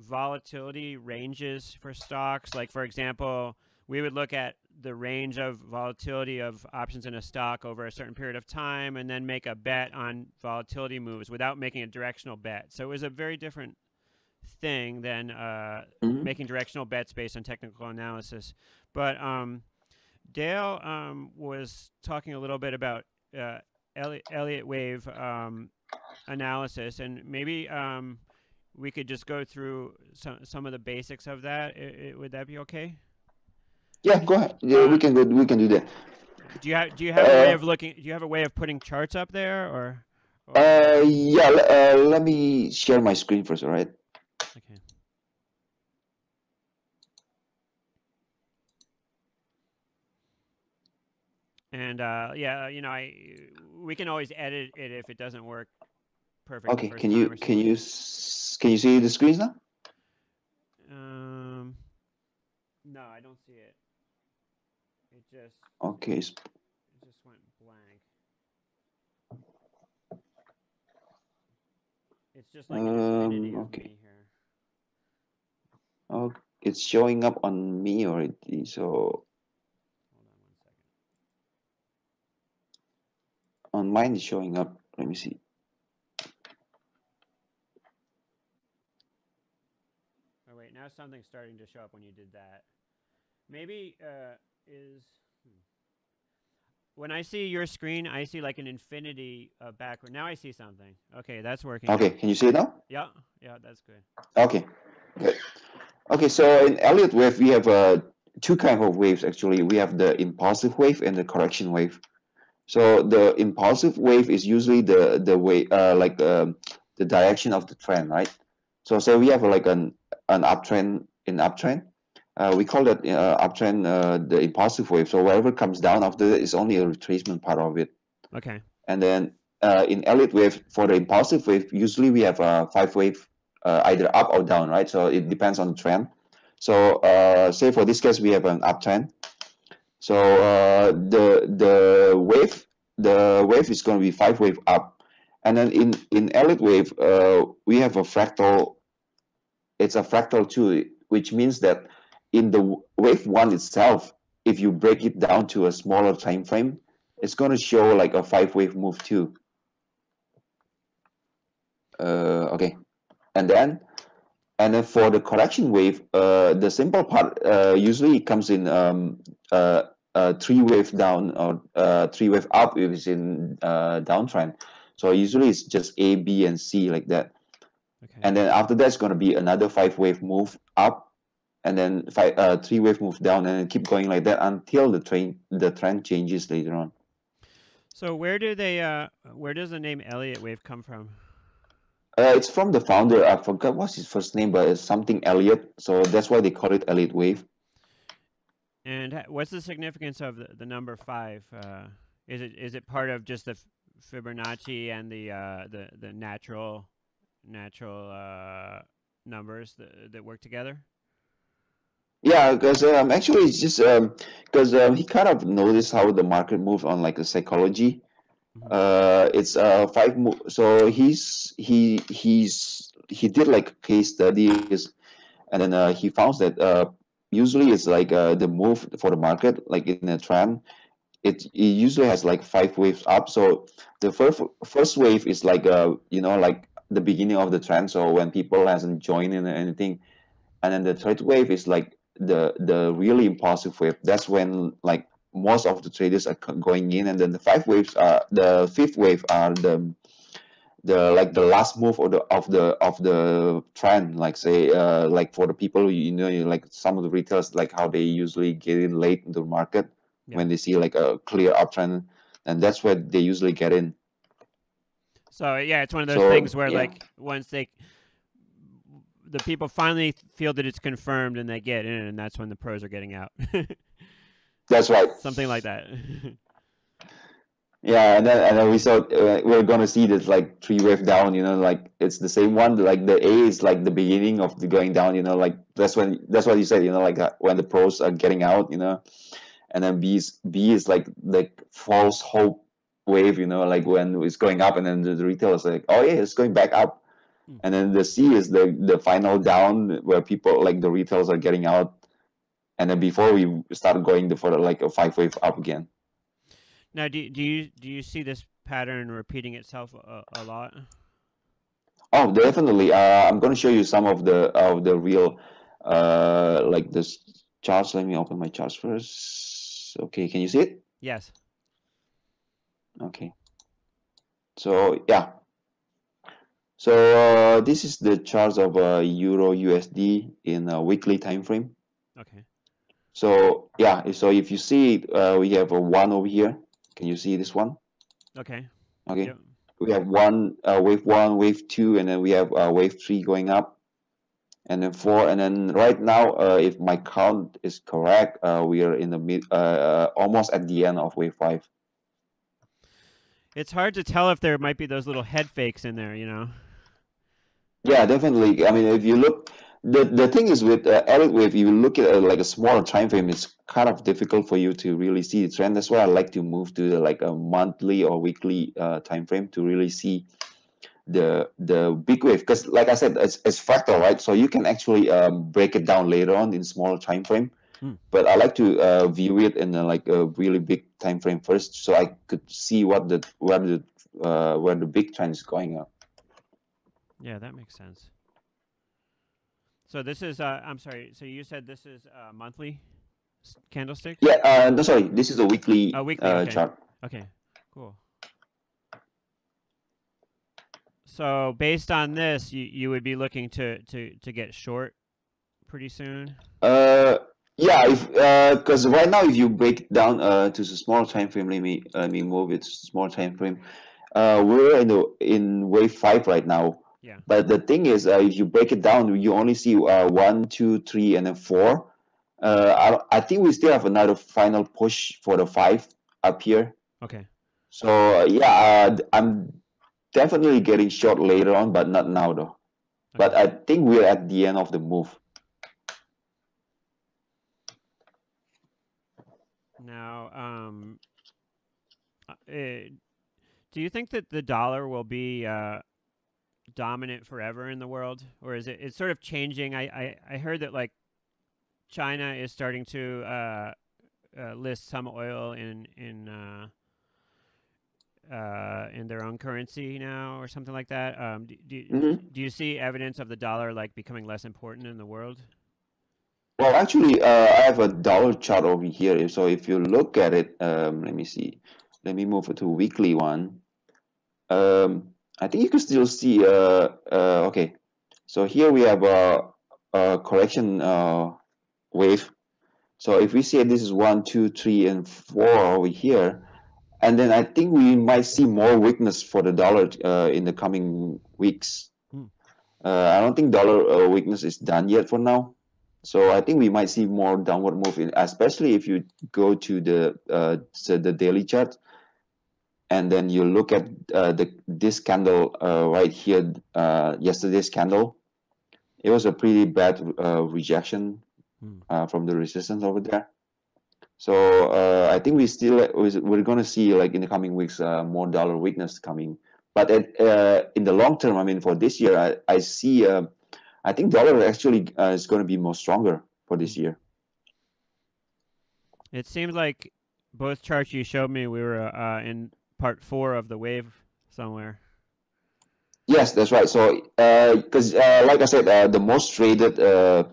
volatility ranges for stocks. Like, for example, we would look at the range of volatility of options in a stock over a certain period of time and then make a bet on volatility moves without making a directional bet. So it was a very different thing than uh, mm-hmm. making directional bets based on technical analysis. But um, Dale um, was talking a little bit about uh, Elliott, Elliott Wave um, analysis, and maybe um, we could just go through some some of the basics of that. It, it, would that be okay? Yeah, go ahead. Yeah, um, we can go, we can do that. Do you have do you have uh, a way of looking? Do you have a way of putting charts up there, or? or... Uh, yeah. Uh, let me share my screen first. All right. Okay. And uh, yeah, you know, I we can always edit it if it doesn't work perfectly. Okay, can you can you can you see the screens now? Um, no, I don't see it. It just okay. It just went blank. It's just like um, okay. Here. Oh, it's showing up on me already, so. On mine is showing up. Let me see. Oh wait, now something's starting to show up when you did that. Maybe uh, is hmm. when I see your screen, I see like an infinity uh, backward. Now I see something. Okay, that's working. Okay, can you see it now? Yeah, yeah, that's good. Okay, good. Okay, so in Elliott Wave, we have uh, two kinds of waves actually. We have the impulsive wave and the correction wave. So the impulsive wave is usually the the way uh, like um, the direction of the trend, right? So say we have like an an uptrend in uptrend, uh, we call that uh, uptrend uh, the impulsive wave. So whatever comes down after that is only a retracement part of it. Okay. And then uh, in Elliott Wave, for the impulsive wave, usually we have a five wave, uh, either up or down, right? So it depends on the trend. So uh, say for this case we have an uptrend. So uh, the the wave the wave is going to be five wave up, and then in in Elliott Wave uh, we have a fractal. It's a fractal too, which means that in the wave one itself, if you break it down to a smaller time frame, it's going to show like a five wave move too. Uh, okay, and then. And then for the correction wave, uh, the simple part uh, usually it comes in um, uh, uh, three wave down or uh, three wave up if it's in uh, downtrend. So usually it's just A, B, and C like that. Okay. And then after that, it's going to be another five wave move up, and then five, uh, three wave move down, and keep going like that until the train the trend changes later on. So where do they? Uh, where does the name Elliott Wave come from? Uh, it's from the founder. I forgot what's his first name, but it's something Elliott. So that's why they call it Elliott Wave. And what's the significance of the, the number five? Uh, is it is it part of just the Fibonacci and the uh, the the natural natural uh, numbers that, that work together? Yeah, because um, actually it's just because um, um, he kind of noticed how the market moves on like the psychology. Uh, it's uh five mo so he's he he's he did like case studies, and then uh, he found that uh usually it's like uh the move for the market like in a trend, it it usually has like five waves up. So the first first wave is like uh you know like the beginning of the trend, so when people hasn't joined in or anything, and then the third wave is like the the really impulsive wave. That's when like most of the traders are going in, and then the five waves are the fifth wave are the the like the last move or the of the of the trend, like say uh like for the people, you know, like some of the retailers, like how they usually get in late in the market. Yeah. When they see like a clear uptrend, and that's where they usually get in. So yeah, it's one of those so, things where yeah. like once they the people finally feel that it's confirmed and they get in, and that's when the pros are getting out. That's right. Something like that. Yeah, and then, and then we saw uh, we're gonna see this like three wave down. You know, like it's the same one. Like the A is like the beginning of the going down. You know, like that's when that's what you said. You know, like uh, when the pros are getting out. You know, and then B is B is like the false hope wave. You know, like when it's going up, and then the, the retailers like, oh yeah, it's going back up. Mm. And then the C is the the final down where people like the retailers are getting out. And then before we start going for like a five wave up again. Now, do do you do you see this pattern repeating itself a, a lot? Oh, definitely. Uh, I'm going to show you some of the of the real uh, like this charts. Let me open my charts first. Okay, can you see it? Yes. Okay. So yeah, so uh, this is the chart of uh, euro U S D in a weekly time frame. Okay. So yeah, so if you see, uh, we have a one over here. Can you see this one? Okay. Okay. Yep. We have one uh, wave one, wave two, and then we have uh, wave three going up, and then four, and then right now, uh, if my count is correct, uh, we are in the mid, uh, uh, almost at the end of wave five. It's hard to tell if there might be those little head fakes in there, you know. Yeah, definitely. I mean, if you look, the the thing is with uh, Elliott Wave, if you look at uh, like a smaller time frame, it's kind of difficult for you to really see the trend. That's why I like to move to the, like a monthly or weekly uh, time frame to really see the the big wave. Because like I said, it's it's fractal, right? So you can actually um, break it down later on in smaller time frame. Hmm. But I like to uh, view it in a, like a really big time frame first, so I could see what the where the uh, where the big trend is going up. Yeah, that makes sense. So this is, uh, I'm sorry, so you said this is a monthly candlestick? Yeah, uh, no, sorry, this is a weekly, a weekly uh, okay. chart. Okay, cool. So based on this, you, you would be looking to, to, to get short pretty soon? Uh, yeah, because uh, right now if you break it down uh, to the small time frame, let me, let me move it to small time frame. Uh, we're in, the, in wave five right now. Yeah. But the thing is, uh, if you break it down, you only see uh, one, two, three, and then four. Uh, I, I think we still have another final push for the five up here. Okay. So uh, yeah, uh, I'm definitely getting short later on, but not now though. Okay. But I think we're at the end of the move. Now, um, it, do you think that the dollar will be Uh, dominant forever in the world, or is it it's sort of changing? I, I, I heard that like China is starting to uh, uh, list some oil in in uh, uh, in their own currency now or something like that. Um, do, do, mm-hmm. do you see evidence of the dollar like becoming less important in the world? Well, actually, uh, I have a dollar chart over here. So if you look at it, um, let me see. Let me move to weekly one. Um, I think you can still see, uh, uh, okay, so here we have a, a correction uh, wave. So if we say this is one, two, three, and four over here, and then I think we might see more weakness for the dollar uh, in the coming weeks. Hmm. Uh, I don't think dollar uh, weakness is done yet for now. So I think we might see more downward move, in, especially if you go to the, uh, so the daily chart. And then you look at uh, the this candle uh, right here, uh, yesterday's candle. It was a pretty bad uh, rejection mm. uh, from the resistance over there. So uh, I think we still we're going to see like in the coming weeks uh, more dollar weakness coming. But at, uh, in the long term, I mean, for this year, I I see uh, I think dollar actually uh, is going to be more stronger for this year. It seemed like both charts you showed me, we were uh, in part four of the wave somewhere. Yes, that's right. So because uh, uh, like I said, uh, the most traded uh,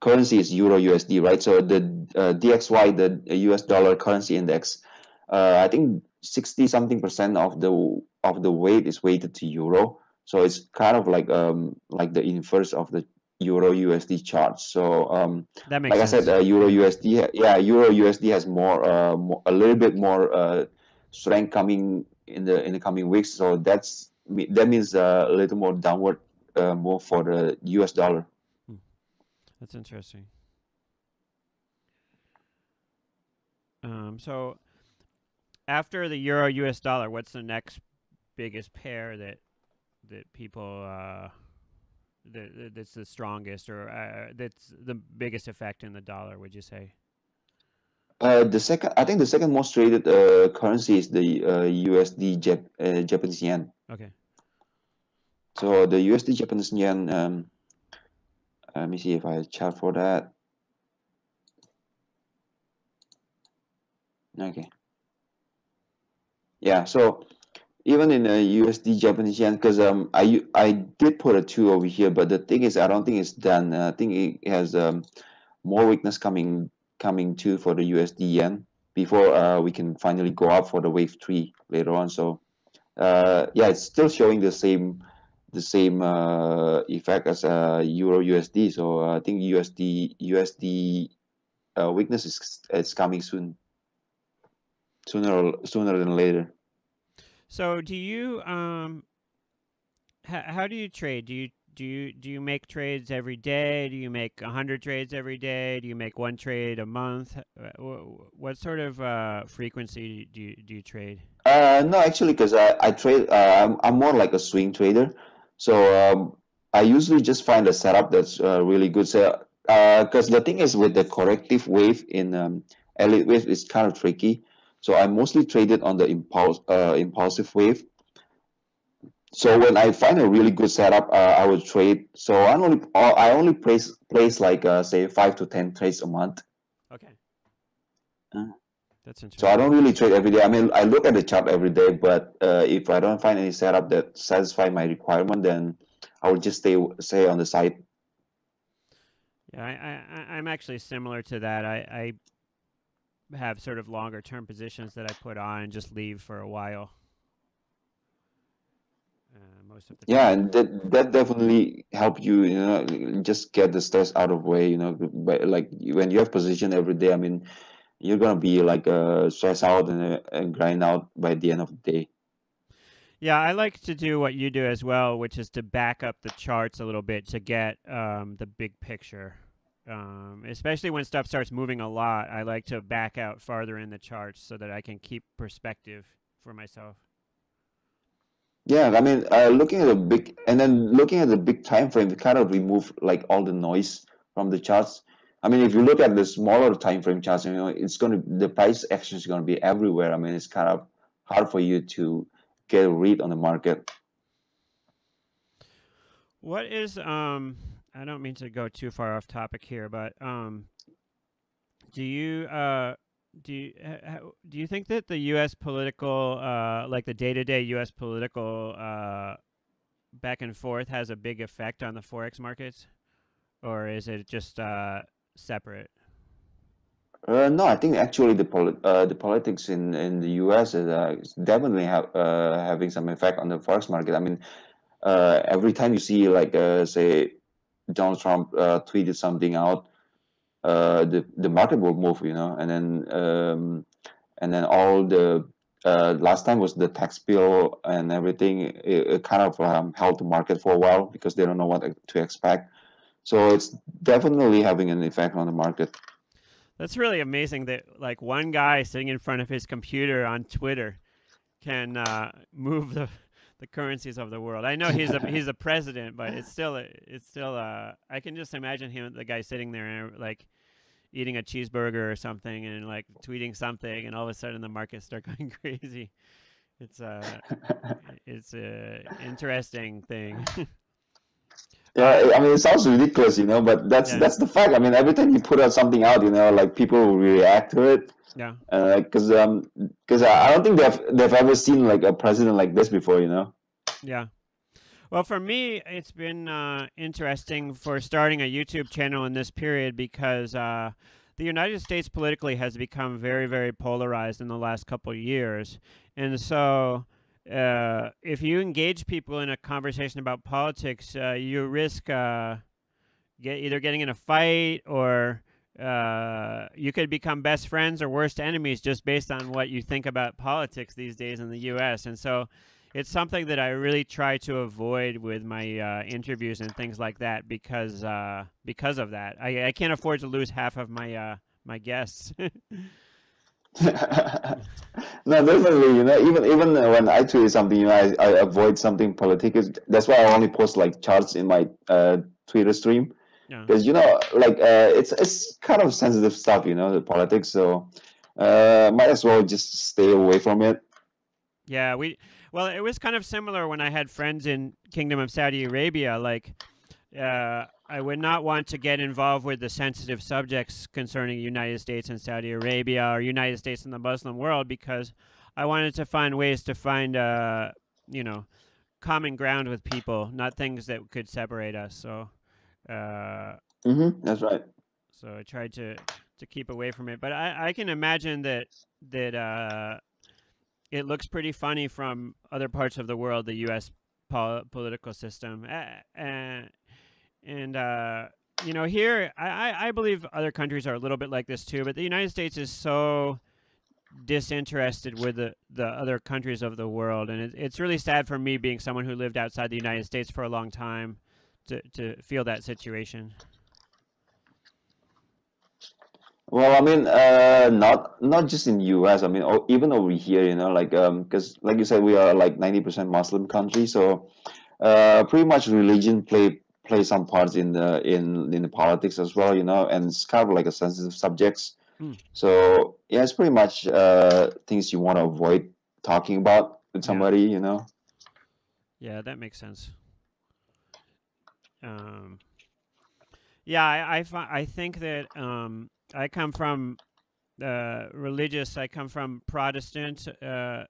currency is euro U S D, right? So the uh, D X Y, the U S dollar currency index, uh, I think sixty something percent of the of the weight is weighted to euro. So it's kind of like um like the inverse of the euro U S D chart. So um that makes like sense. I said, uh, euro U S D, yeah, euro U S D has more, uh, more a little bit more uh, strength coming in the in the coming weeks, so that's that means a little more downward uh, move for the U S dollar. Hmm. That's interesting. Um, so after the euro U S dollar, what's the next biggest pair that that people uh, that that's the strongest or uh, that's the biggest effect in the dollar? Would you say? Uh, the second, I think the second most traded uh, currency is the uh, U S D Jap uh, Japanese yen. Okay. So the U S D Japanese yen. Um, let me see if I chart for that. Okay. Yeah. So even in a U S D Japanese yen, because um, I I did put a two over here, but the thing is, I don't think it's done. I think it has um, more weakness coming. coming to for the U S D yen before uh, we can finally go up for the wave three later on. So uh, yeah, it's still showing the same the same uh, effect as uh, Euro U S D. So uh, I think U S D U S D uh, weakness is it's coming soon, sooner or, sooner than later. So do you um how, how do you trade? Do you do you do you make trades every day? Do you make a hundred trades every day? Do you make one trade a month? What sort of uh, frequency do you do you trade? Uh, no, actually, because I I trade uh, I'm I'm more like a swing trader, so um, I usually just find a setup that's uh, really good. So because uh, the thing is with the corrective wave in um, Elliott Wave, it's kind of tricky. So I mostly traded on the impulse uh, impulsive wave. So when I find a really good setup, uh, I would trade. So I only I only place place like uh, say five to ten trades a month. Okay. Uh, That's interesting. So I don't really trade every day. I mean, I look at the chart every day, but uh, if I don't find any setup that satisfies my requirement, then I would just stay stay on the side. Yeah, I, I I'm actually similar to that. I I have sort of longer term positions that I put on and just leave for a while. Uh, most of the yeah, and that that definitely help you, you know, just get the stress out of the way, you know. But like when you have position every day, I mean, you're gonna be like uh, stressed out and, uh, and grind out by the end of the day. Yeah, I like to do what you do as well, which is to back up the charts a little bit to get um, the big picture. Um, especially when stuff starts moving a lot, I like to back out farther in the charts so that I can keep perspective for myself. Yeah, I mean, uh, looking at the big and then looking at the big time frame, it kind of remove like all the noise from the charts. I mean, if you look at the smaller time frame charts, you know, it's going to the price action is going to be everywhere. I mean, it's kind of hard for you to get a read on the market. What is um? I don't mean to go too far off topic here, but um, do you uh? Do you, do you think that the U S political, uh, like the day-to-day U S political uh, back and forth has a big effect on the Forex markets? Or is it just uh, separate? Uh, no, I think actually the, poli uh, the politics in, in the U S is uh, definitely ha uh, having some effect on the Forex market. I mean, uh, every time you see, like, uh, say, Donald Trump uh, tweeted something out, Uh, the the market will move, you know, and then um, and then all the uh, last time was the tax bill and everything. It, it kind of um, held the market for a while because they don't know what to expect. So it's definitely having an effect on the market. That's really amazing that like one guy sitting in front of his computer on Twitter can uh, move the the currencies of the world. I know he's a he's a president, but it's still it's still uh I can just imagine him, the guy sitting there like eating a cheeseburger or something and like tweeting something, and all of a sudden the markets start going crazy. It's uh it's a interesting thing. Yeah, I mean, it sounds ridiculous, you know, but that's yeah. that's the fact. I mean, every time you put out something out, you know, like people will react to it. Yeah. Because uh, um, because I don't think they've they've ever seen like a president like this before, you know. Yeah. Well, for me, it's been uh, interesting for starting a YouTube channel in this period because uh, the United States politically has become very, very polarized in the last couple of years, and so uh, if you engage people in a conversation about politics, uh, you risk uh, get either getting in a fight or. Uh, you could become best friends or worst enemies just based on what you think about politics these days in the U S And so it's something that I really try to avoid with my uh, interviews and things like that because uh, because of that. I, I can't afford to lose half of my uh, my guests. No, definitely. You know, even even when I tweet something, you know, I, I avoid something political. That's why I only post like charts in my uh, Twitter stream. Because, you know, like, uh, it's, it's kind of sensitive stuff, you know, the politics. So uh, might as well just stay away from it. Yeah, we well, it was kind of similar when I had friends in Kingdom of Saudi Arabia. Like, uh, I would not want to get involved with the sensitive subjects concerning United States and Saudi Arabia or United States and the Muslim world because I wanted to find ways to find, uh, you know, common ground with people, not things that could separate us. So. Uh, mm-hmm, that's right. So I tried to to keep away from it, but I I can imagine that that uh it looks pretty funny from other parts of the world, the U S pol political system. And, and uh, you know, here, I, I believe other countries are a little bit like this too, but the United States is so disinterested with the, the other countries of the world. And it, it's really sad for me, being someone who lived outside the United States for a long time, to, to feel that situation. Well, I mean, uh, not not just in U S. I mean, or even over here, you know, like um, because like you said, we are like ninety percent Muslim country, so uh, pretty much religion play play some parts in the in in the politics as well, you know, and it's kind of like a sensitive subjects. Mm. So yeah, it's pretty much uh, things you want to avoid talking about with somebody, yeah. you know. Yeah, that makes sense. Um, yeah, I I, fi I think that. Um, I come from uh, religious. I come from Protestant, uh,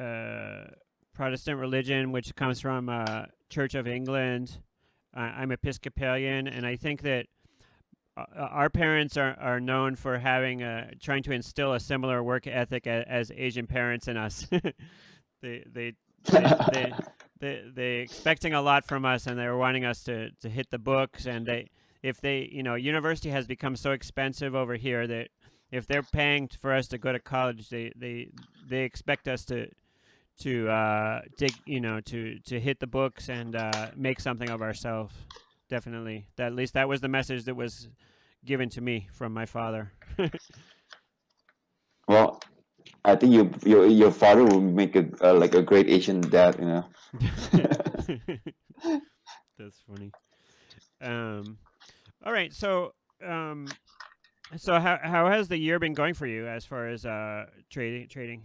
uh, Protestant religion, which comes from uh, Church of England. Uh, I'm Episcopalian, and I think that our parents are are known for having a, trying to instill a similar work ethic as, as Asian parents in us. they, they, they, they they they expecting a lot from us, and they're wanting us to to hit the books, and they. If they, you know, university has become so expensive over here that if they're paying for us to go to college, they they they expect us to to uh, dig, you know, to to hit the books and uh, make something of ourselves. Definitely, that at least that was the message that was given to me from my father. Well, I think your your your father will make a uh, like a great Asian dad, you know. That's funny. Um. All right, so um, so how how has the year been going for you as far as uh trading trading?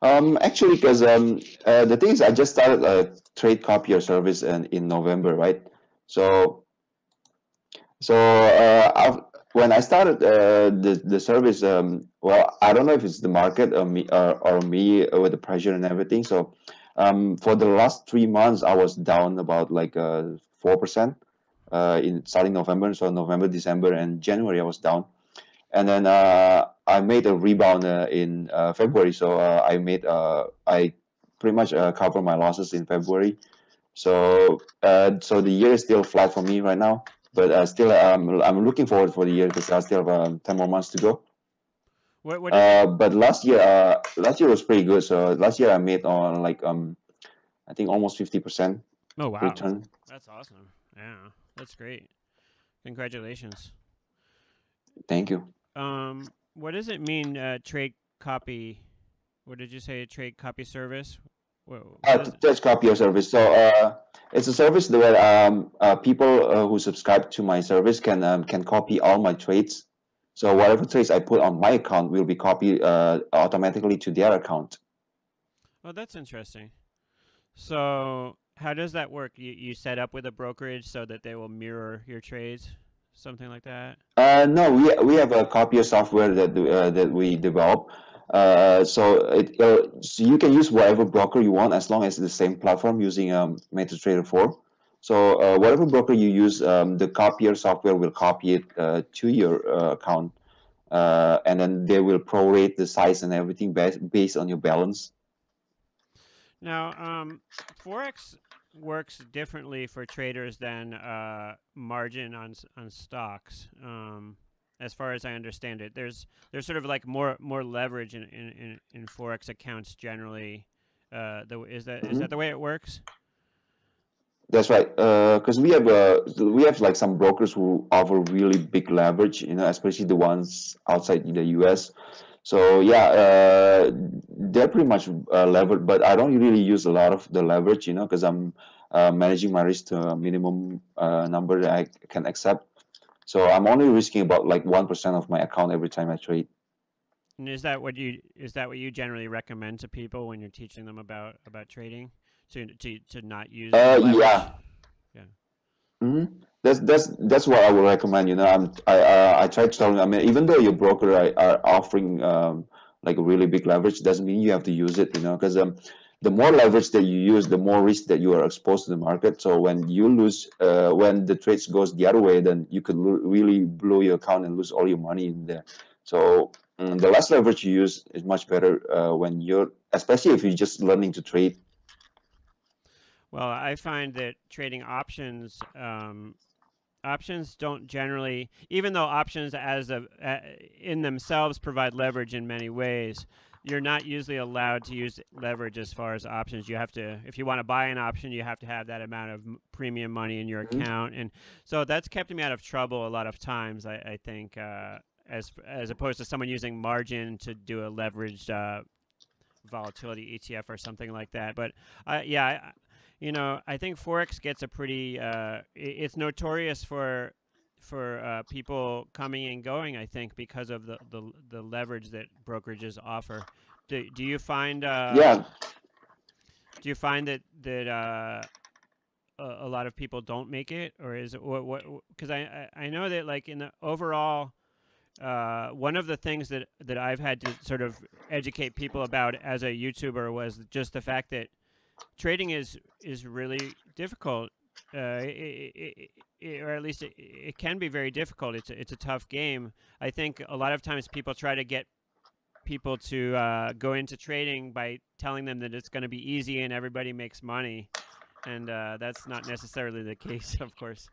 Um, actually, because um, uh, the thing is, I just started a trade copier service and in November, right? So, so uh, I've, when I started uh, the the service, um, well, I don't know if it's the market or me or, or me with the pressure and everything. So, um, for the last three months, I was down about like uh four percent. Uh, in starting November, so November, December, and January I was down, and then uh, I made a rebound uh, in uh, February. So uh, I made uh, I pretty much uh, covered my losses in February. So uh, so the year is still flat for me right now, but uh, still um, I'm looking forward for the year because I still have um, ten more months to go. What? What uh, but last year, uh, last year was pretty good. So last year I made on like um, I think almost fifty percent. Oh wow! Return. That's awesome. Yeah. That's great. Congratulations. Thank you. Um, what does it mean, uh, trade copy? What did you say, trade copy service? Whoa, uh, trade copier service. So uh, it's a service where um, uh, people uh, who subscribe to my service can um, can copy all my trades. So whatever trades I put on my account will be copied uh, automatically to their account. Oh, that's interesting. So... how does that work? You you set up with a brokerage so that they will mirror your trades, something like that? Uh, no, we we have a copier software that uh, that we develop. Uh, so it uh, so you can use whatever broker you want as long as it's the same platform using um, MetaTrader four. So uh, whatever broker you use, um, the copier software will copy it uh, to your uh, account, uh, and then they will prorate the size and everything based based on your balance. Now, um, Forex works differently for traders than uh, margin on on stocks. Um, as far as I understand it, there's there's sort of like more more leverage in in, in Forex accounts generally. Uh, the, is that mm-hmm. is that the way it works? That's right. Because uh, we have uh, we have like some brokers who offer really big leverage, you know, especially the ones outside the U S. So yeah, uh, they're pretty much uh, levered, but I don't really use a lot of the leverage, you know, because I'm uh, managing my risk to a minimum uh, number that I can accept. So I'm only risking about like one percent of my account every time I trade. And is that what you is that what you generally recommend to people when you're teaching them about about trading, to to to not use? Uh, yeah. Yeah. Mm-hmm. That's that's that's what I would recommend. You know, I'm I I, I try to tell them. I mean, even though your broker are, are offering um, like a really big leverage, doesn't mean you have to use it. You know, because um, the more leverage that you use, the more risk that you are exposed to the market. So when you lose, uh, when the trades goes the other way, then you could really blow your account and lose all your money in there. So um, the less leverage you use is much better uh, when you're, especially if you're just learning to trade. Well, I find that trading options, um, options don't generally, even though options as a, uh, in themselves provide leverage in many ways, you're not usually allowed to use leverage as far as options. You have to, if you want to buy an option, you have to have that amount of premium money in your mm-hmm. account. And so that's kept me out of trouble a lot of times, I, I think, uh, as, as opposed to someone using margin to do a leveraged uh, volatility E T F or something like that. But uh, yeah, I, you know, I think Forex gets a pretty, uh, it's notorious for, for uh, people coming and going, I think, because of the, the, the leverage that brokerages offer. Do, do you find, uh, yeah. do you find that, that uh, a, a lot of people don't make it, or is it, what, what, 'cause I, I know that like in the overall, uh, one of the things that, that I've had to sort of educate people about as a YouTuber was just the fact that trading is, is really difficult. Uh, it, it, it, or at least it, it can be very difficult. It's a, it's a tough game. I think a lot of times people try to get people to uh, go into trading by telling them that it's going to be easy and everybody makes money, and uh, that's not necessarily the case, of course,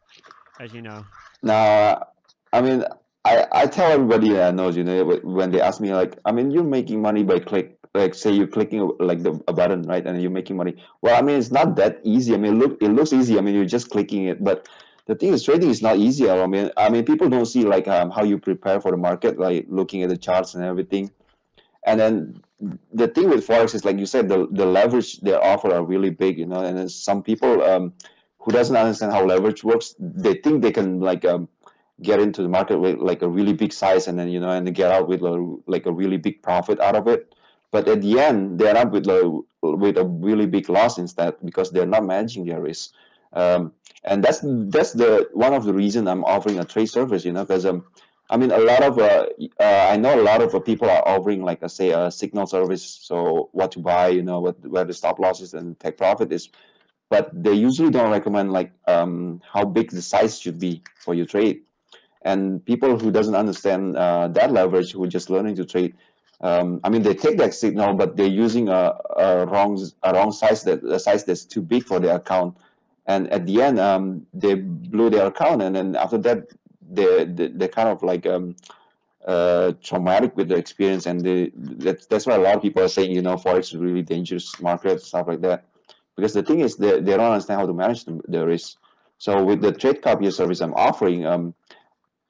as you know. No, I mean, I I tell everybody that I know, you know, when they ask me like, I mean, you're making money by click. Like say you're clicking like the a button, right, and you're making money. Well, I mean it's not that easy. I mean look, it looks easy. I mean you're just clicking it, but the thing is trading is not easy. I mean I mean people don't see like um, how you prepare for the market, like looking at the charts and everything. And then the thing with Forex is like you said, the the leverage they offer are really big, you know. And then some people um, who doesn't understand how leverage works, they think they can like um, get into the market with like a really big size, and then you know, and get out with like a really big profit out of it. But at the end, they end up with a, with a really big loss instead because they're not managing their risk. Um, and that's that's the one of the reason I'm offering a trade service, you know, because um, I mean a lot of uh, uh, I know a lot of uh, people are offering like a, say a signal service, so what to buy, you know, what where the stop losses and take profit is, but they usually don't recommend like um, how big the size should be for your trade. And people who doesn't understand uh, that leverage, who are just learning to trade. Um, I mean, they take that signal, but they're using a, a wrong a wrong size that a size that's too big for their account, and at the end um, they blew their account, and then after that they they they're kind of like um, uh, traumatic with the experience, and they that's that's why a lot of people are saying, you know, Forex is really dangerous market, stuff like that, because the thing is they they don't understand how to manage the, the risk. So with the trade copier service I'm offering. Um,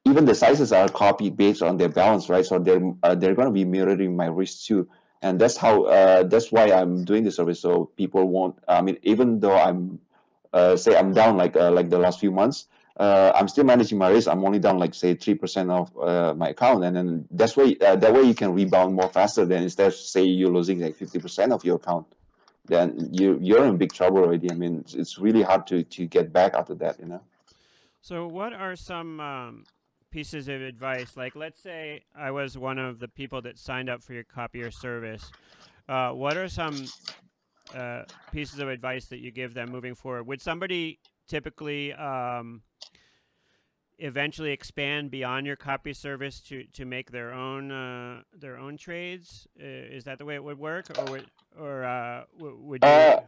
Even the sizes are copied based on their balance, right? So they're uh, they're going to be mirroring my risk too, and that's how uh, that's why I'm doing the service. So people won't. I mean, even though I'm uh, say I'm down like uh, like the last few months, uh, I'm still managing my risk. I'm only down like say three percent of uh, my account, and then that's way uh, that way you can rebound more faster than instead of say you're losing like fifty percent of your account, then you you're in big trouble already. I mean, it's really hard to to get back after that, you know. So what are some um pieces of advice? Like, let's say I was one of the people that signed up for your copier service. Uh, what are some uh, pieces of advice that you give them moving forward? Would somebody typically um, eventually expand beyond your copy service to to make their own uh, their own trades? Uh, is that the way it would work, or would, or uh, would you? Uh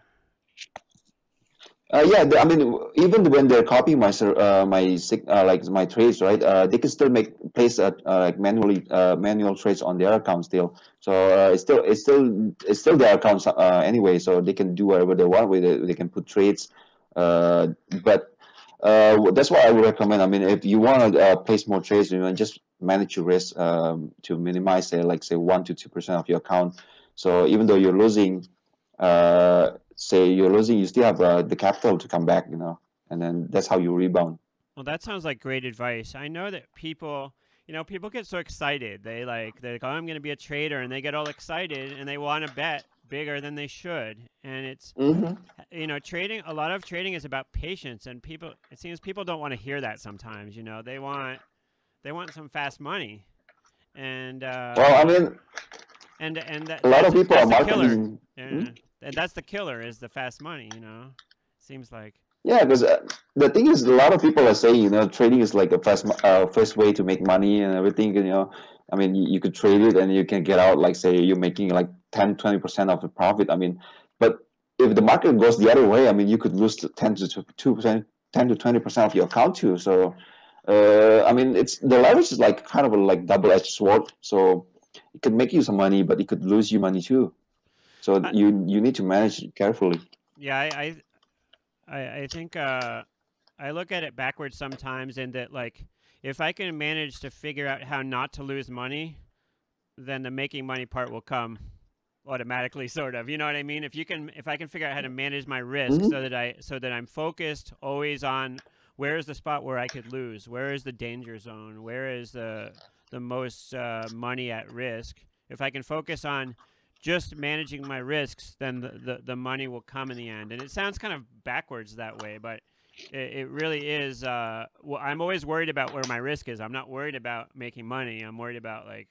Uh, yeah, I mean, even when they're copying my uh, my uh, like my trades, right? Uh, they can still make place uh, uh, like manually uh, manual trades on their account still. So uh, it's still it's still it's still their account uh, anyway. So they can do whatever they want with it. They can put trades, uh, but uh, that's what I would recommend. I mean, if you want to uh, place more trades, you know, just manage your risk um, to minimize, say, like say one to two percent of your account. So even though you're losing. Uh, say you're losing, you still have uh, the capital to come back, you know, and then that's how you rebound. Well, that sounds like great advice. I know that people, you know, people get so excited. They like, they're like, oh, I'm going to be a trader, and they get all excited and they want to bet bigger than they should. And it's, mm-hmm. you know, trading, a lot of trading is about patience, and people, it seems people don't want to hear that sometimes, you know, they want, they want some fast money. And, uh, well, I mean, and, and that, a lot of people are marketing. Yeah. Mm-hmm. And that's the killer, is the fast money, you know, seems like. Yeah, because uh, the thing is, a lot of people are saying, you know, trading is like a first uh, first way to make money and everything. And, you know, I mean, you, you could trade it and you can get out, like, say, you're making like ten, twenty percent of the profit. I mean, but if the market goes the other way, I mean, you could lose ten to two percent, ten to twenty percent of your account too. So, uh, I mean, it's the leverage is like kind of a, like double-edged sword. So it could make you some money, but it could lose you money too. So I, you you need to manage it carefully. Yeah, I. I... I, I think uh, I look at it backwards sometimes, in that, like, if I can manage to figure out how not to lose money, then the making money part will come automatically, sort of. You know what I mean? If you can, if I can figure out how to manage my risk mm-hmm. so that I, so that I'm focused always on where is the spot where I could lose, where is the danger zone, where is the the most uh, money at risk. If I can focus on just managing my risks, then the, the, the money will come in the end. And it sounds kind of backwards that way, but it, it really is. Uh, well, I'm always worried about where my risk is. I'm not worried about making money. I'm worried about, like,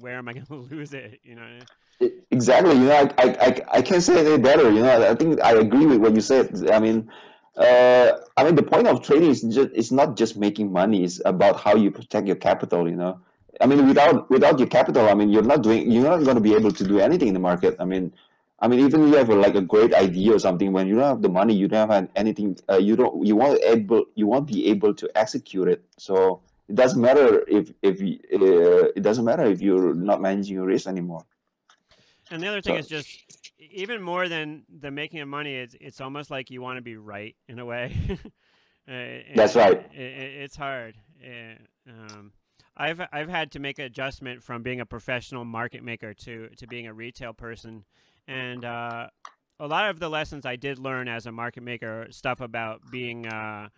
where am I going to lose it? You know? Exactly. You know, I, I, I, I can't say it any better. You know, I think I agree with what you said. I mean, uh, I mean, the point of trading is just, it's not just making money. It's about how you protect your capital, you know? I mean, without without your capital, I mean, you're not doing, you're not going to be able to do anything in the market. I mean, I mean, even if you have a, like a great idea or something, when you don't have the money, you don't have anything. Uh, you don't, you won't able, you won't be able to execute it. So it doesn't matter if if uh, it doesn't matter if you're not managing your risk anymore. And the other thing so. is just even more than the making of money, it's it's almost like you want to be right in a way. it, That's right. It, it, it's hard. It, um, I've I've had to make an adjustment from being a professional market maker to to being a retail person, and uh, a lot of the lessons I did learn as a market maker, stuff about being uh,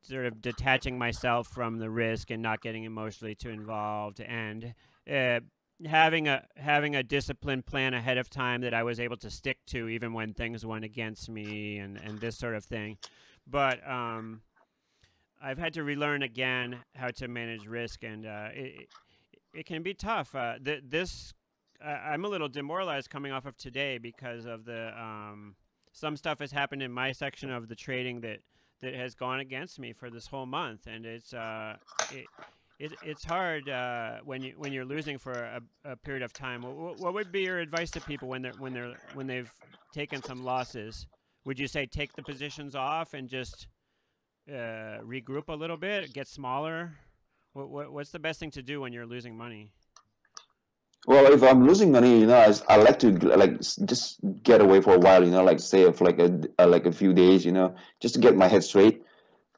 sort of detaching myself from the risk and not getting emotionally too involved, and uh, having a having a disciplined plan ahead of time that I was able to stick to even when things went against me, and and this sort of thing, but. Um, I've had to relearn again how to manage risk, and uh, it, it can be tough. Uh, th this, uh, I'm a little demoralized coming off of today because of the um, some stuff has happened in my section of the trading that that has gone against me for this whole month, and it's uh, it, it, it's hard uh, when you when you're losing for a, a period of time. What, what would be your advice to people when they're when they're when they've taken some losses? Would you say take the positions off and just Uh, regroup a little bit, get smaller? What, what what's the best thing to do when you're losing money? Well, if I'm losing money, you know, I, I like to like just get away for a while, you know, like say for like a like a few days, you know, just to get my head straight.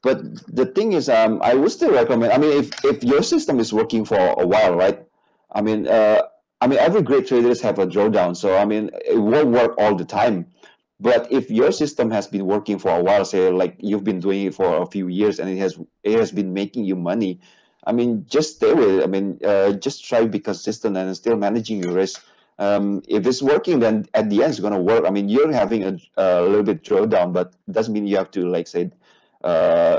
But the thing is, um, I would still recommend. I mean, if if your system is working for a while, right? I mean, uh, I mean, every great traders have a drawdown, so I mean, it won't work all the time. But if your system has been working for a while, say like you've been doing it for a few years and it has it has been making you money, I mean, just stay with it. I mean, uh, just try to be consistent and still managing your risk. Um, if it's working, then at the end it's going to work. I mean, you're having a, a little bit drawdown, but it doesn't mean you have to like say uh,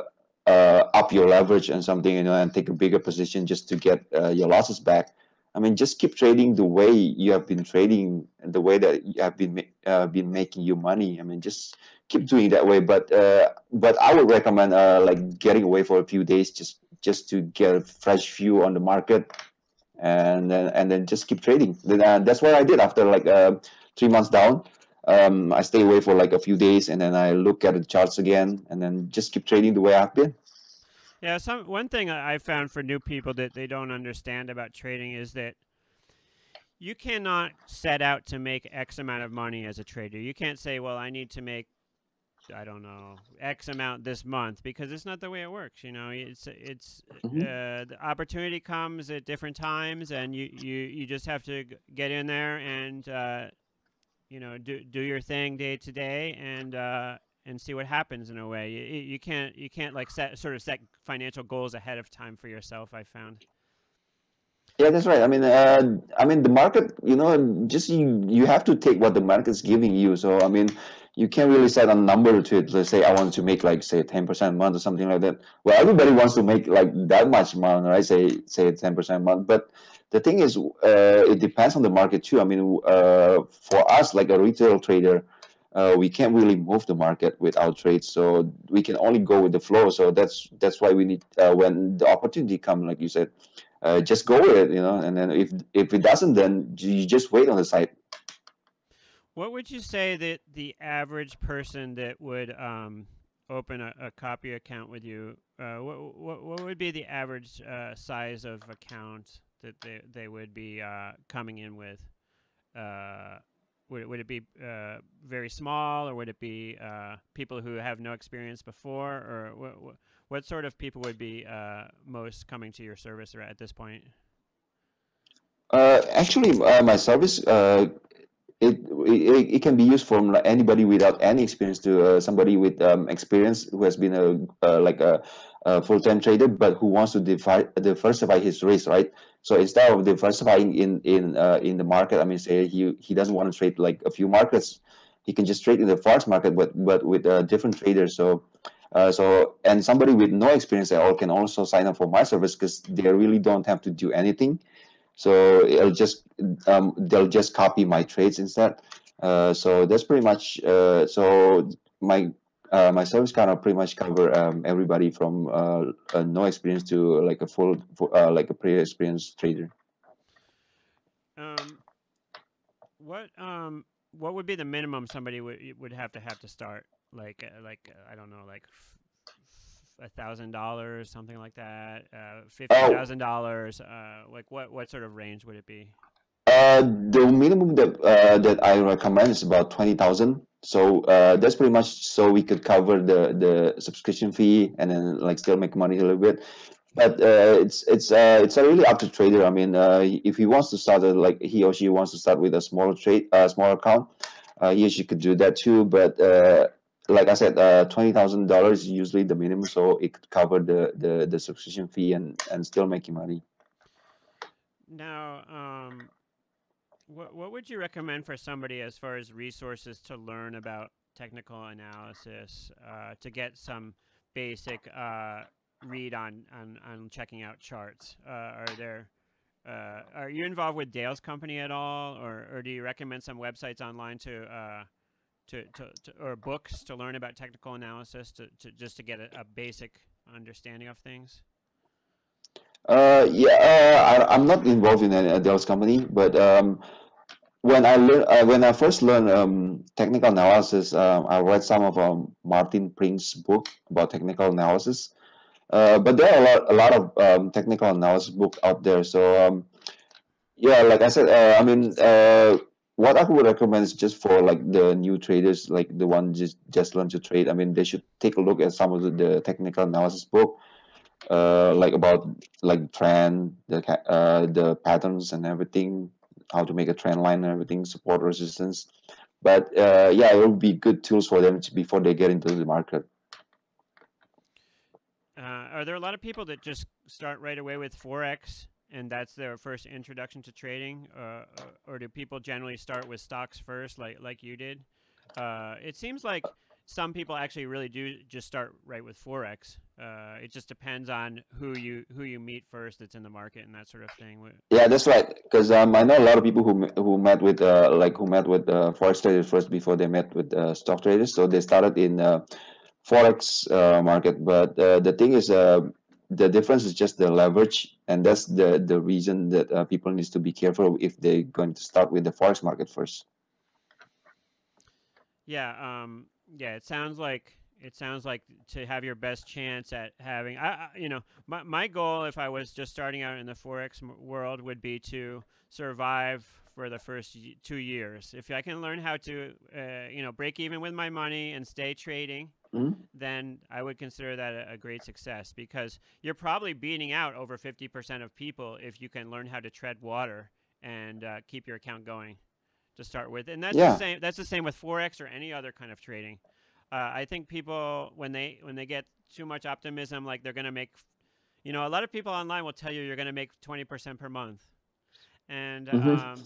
uh, up your leverage and something, you know, and take a bigger position just to get uh, your losses back. I mean, just keep trading the way you have been trading and the way that you have been uh, been making you money. I mean, just keep doing that way. But uh, but I would recommend uh, like getting away for a few days just just to get a fresh view on the market, and then and then just keep trading. Then uh, that's what I did after like uh, three months down. Um, I stay away for like a few days, and then I look at the charts again, and then just keep trading the way I've been. Yeah, some one thing I found for new people that they don't understand about trading is that you cannot set out to make X amount of money as a trader. You can't say, well, I need to make, I don't know, X amount this month, because it's not the way it works. You know, it's it's mm-hmm. uh, the opportunity comes at different times, and you you you just have to get in there and uh, you know do do your thing day to day, and. Uh, and see what happens in a way. You, you can't, you can't like set, sort of set financial goals ahead of time for yourself, I found. Yeah, that's right. I mean, uh, I mean the market, you know, just you, you have to take what the market's giving you. So, I mean, you can't really set a number to it. Let's say I want to make like, say, ten percent a month or something like that. Well, everybody wants to make like that much a month, right? Say, say ten percent a month. But the thing is, uh, it depends on the market too. I mean, uh, for us, like a retail trader, uh, we can't really move the market with our trades. So we can only go with the flow. So that's that's why we need uh, when the opportunity comes, like you said, uh, just go with it, you know. And then if if it doesn't, then you just wait on the side. What would you say that the average person that would um, open a, a copy account with you, uh, what, what, what would be the average uh, size of account that they, they would be uh, coming in with? Uh, would, would it be uh, very small, or would it be uh, people who have no experience before? Or what, what sort of people would be uh, most coming to your service at this point? Uh, actually, uh, my service... Uh It, it it can be used from anybody without any experience to uh, somebody with um, experience who has been a uh, like a, a full-time trader but who wants to diversify his risk, right? So instead of diversifying in in uh, in the market, I mean, say he he doesn't want to trade like a few markets, he can just trade in the forex market, but but with uh, different traders. So uh, so and somebody with no experience at all can also sign up for my service because they really don't have to do anything. So it'll just um, they'll just copy my trades instead. Uh, so that's pretty much uh, so my uh, my service kind of pretty much cover um, everybody from uh, uh, no experience to like a full uh, like a pretty experienced trader. Um, what um what would be the minimum somebody would would have to have to start, like like I don't know, like a thousand dollars, something like that, uh, fifty thousand dollars, uh, like what, what sort of range would it be? Uh, the minimum that, uh, that I recommend is about twenty thousand. So, uh, that's pretty much so we could cover the, the subscription fee and then like still make money a little bit, but, uh, it's, it's, uh, it's really up to trader. I mean, uh, if he wants to start a, like he or she wants to start with a smaller trade, uh, smaller account, uh, he or she could do that too. But, uh, like I said, uh, twenty thousand dollars is usually the minimum, so it could cover the the the subscription fee and and still making money. Now, um, what what would you recommend for somebody as far as resources to learn about technical analysis, uh, to get some basic uh, read on, on on checking out charts? Uh, are there uh, are you involved with Dale's company at all, or or do you recommend some websites online to uh, To, to, to or books to learn about technical analysis to, to just to get a, a basic understanding of things? Uh, yeah, uh, I, I'm not involved in any Dale's company, but um, when I learn, uh, when I first learned um, technical analysis, um, I read some of um, Martin Pring's book about technical analysis. Uh, but there are a lot, a lot of um, technical analysis books out there. So um, yeah, like I said, uh, I mean. Uh, What I would recommend is just for like the new traders, like the one just just learn to trade. I mean, they should take a look at some of the, the technical analysis book, uh, like about like trend, the uh, the patterns and everything, how to make a trend line and everything, support resistance. But uh, yeah, it will be good tools for them to, before they get into the market. Uh, are there a lot of people that just start right away with Forex? And that's their first introduction to trading, uh, or do people generally start with stocks first, like like you did? Uh, it seems like some people actually really do just start right with Forex. Uh, it just depends on who you who you meet first that's in the market and that sort of thing. Yeah, that's right. Because um, I know a lot of people who who met with uh, like who met with uh, Forex traders first before they met with uh, stock traders. So they started in uh, Forex uh, market. But uh, the thing is. Uh, The difference is just the leverage, and that's the the reason that uh, people need to be careful if they're going to start with the forex market first. Yeah, um, yeah. It sounds like it sounds like to have your best chance at having, I, I you know, my my goal if I was just starting out in the forex world would be to survive for the first two years. If I can learn how to, uh, you know, break even with my money and stay trading. Mm-hmm. Then I would consider that a, a great success, because you're probably beating out over fifty percent of people if you can learn how to tread water and uh, keep your account going to start with. And that's, yeah. the same, that's the same with Forex or any other kind of trading. Uh, I think people, when they, when they get too much optimism, like they're going to make, you know, a lot of people online will tell you you're going to make twenty percent per month. And mm-hmm. um,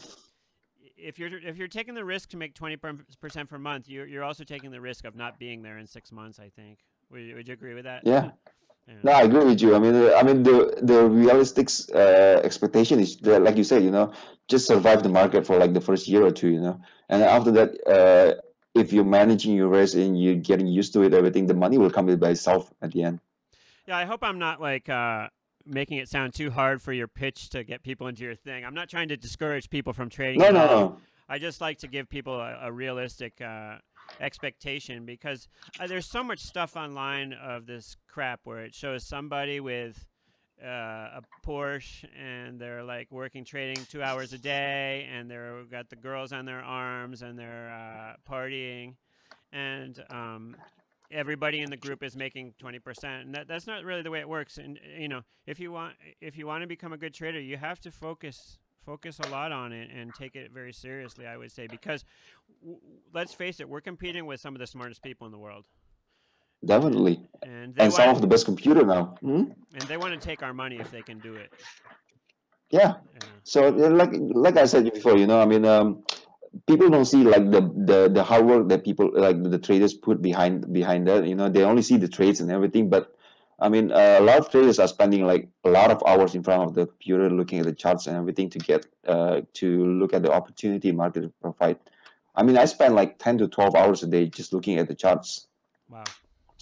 If you're if you're taking the risk to make twenty percent per month, you're you're also taking the risk of not being there in six months. I think. Would you, would you agree with that? Yeah. yeah. No, I agree with you. I mean, I mean the the realistic uh, expectation is that, like you said, you know, just survive the market for like the first year or two, you know, and after that, uh, if you're managing your risk and you're getting used to it, everything, the money will come in by itself at the end. Yeah, I hope I'm not like uh, making it sound too hard for your pitch to get people into your thing. I'm not trying to discourage people from trading. No, no, no. I just like to give people a, a realistic uh, expectation, because uh, there's so much stuff online of this crap where it shows somebody with Uh, a Porsche and they're like working trading two hours a day, and they're got the girls on their arms and they're uh, partying, and um, everybody in the group is making twenty percent, and that, that's not really the way it works. And you know, if you want if you want to become a good trader, you have to focus focus a lot on it and take it very seriously, I would say, because w let's face it, we're competing with some of the smartest people in the world. Definitely, and, and some of the best computer now. Mm-hmm. And they want to take our money if they can do it. Yeah. yeah. So, like, like I said before, you know, I mean, um, people don't see like the, the the hard work that people like the traders put behind behind that. You know, they only see the trades and everything. But I mean, uh, a lot of traders are spending like a lot of hours in front of the computer, looking at the charts and everything to get uh, to look at the opportunity market provide. I mean, I spend like ten to twelve hours a day just looking at the charts. Wow.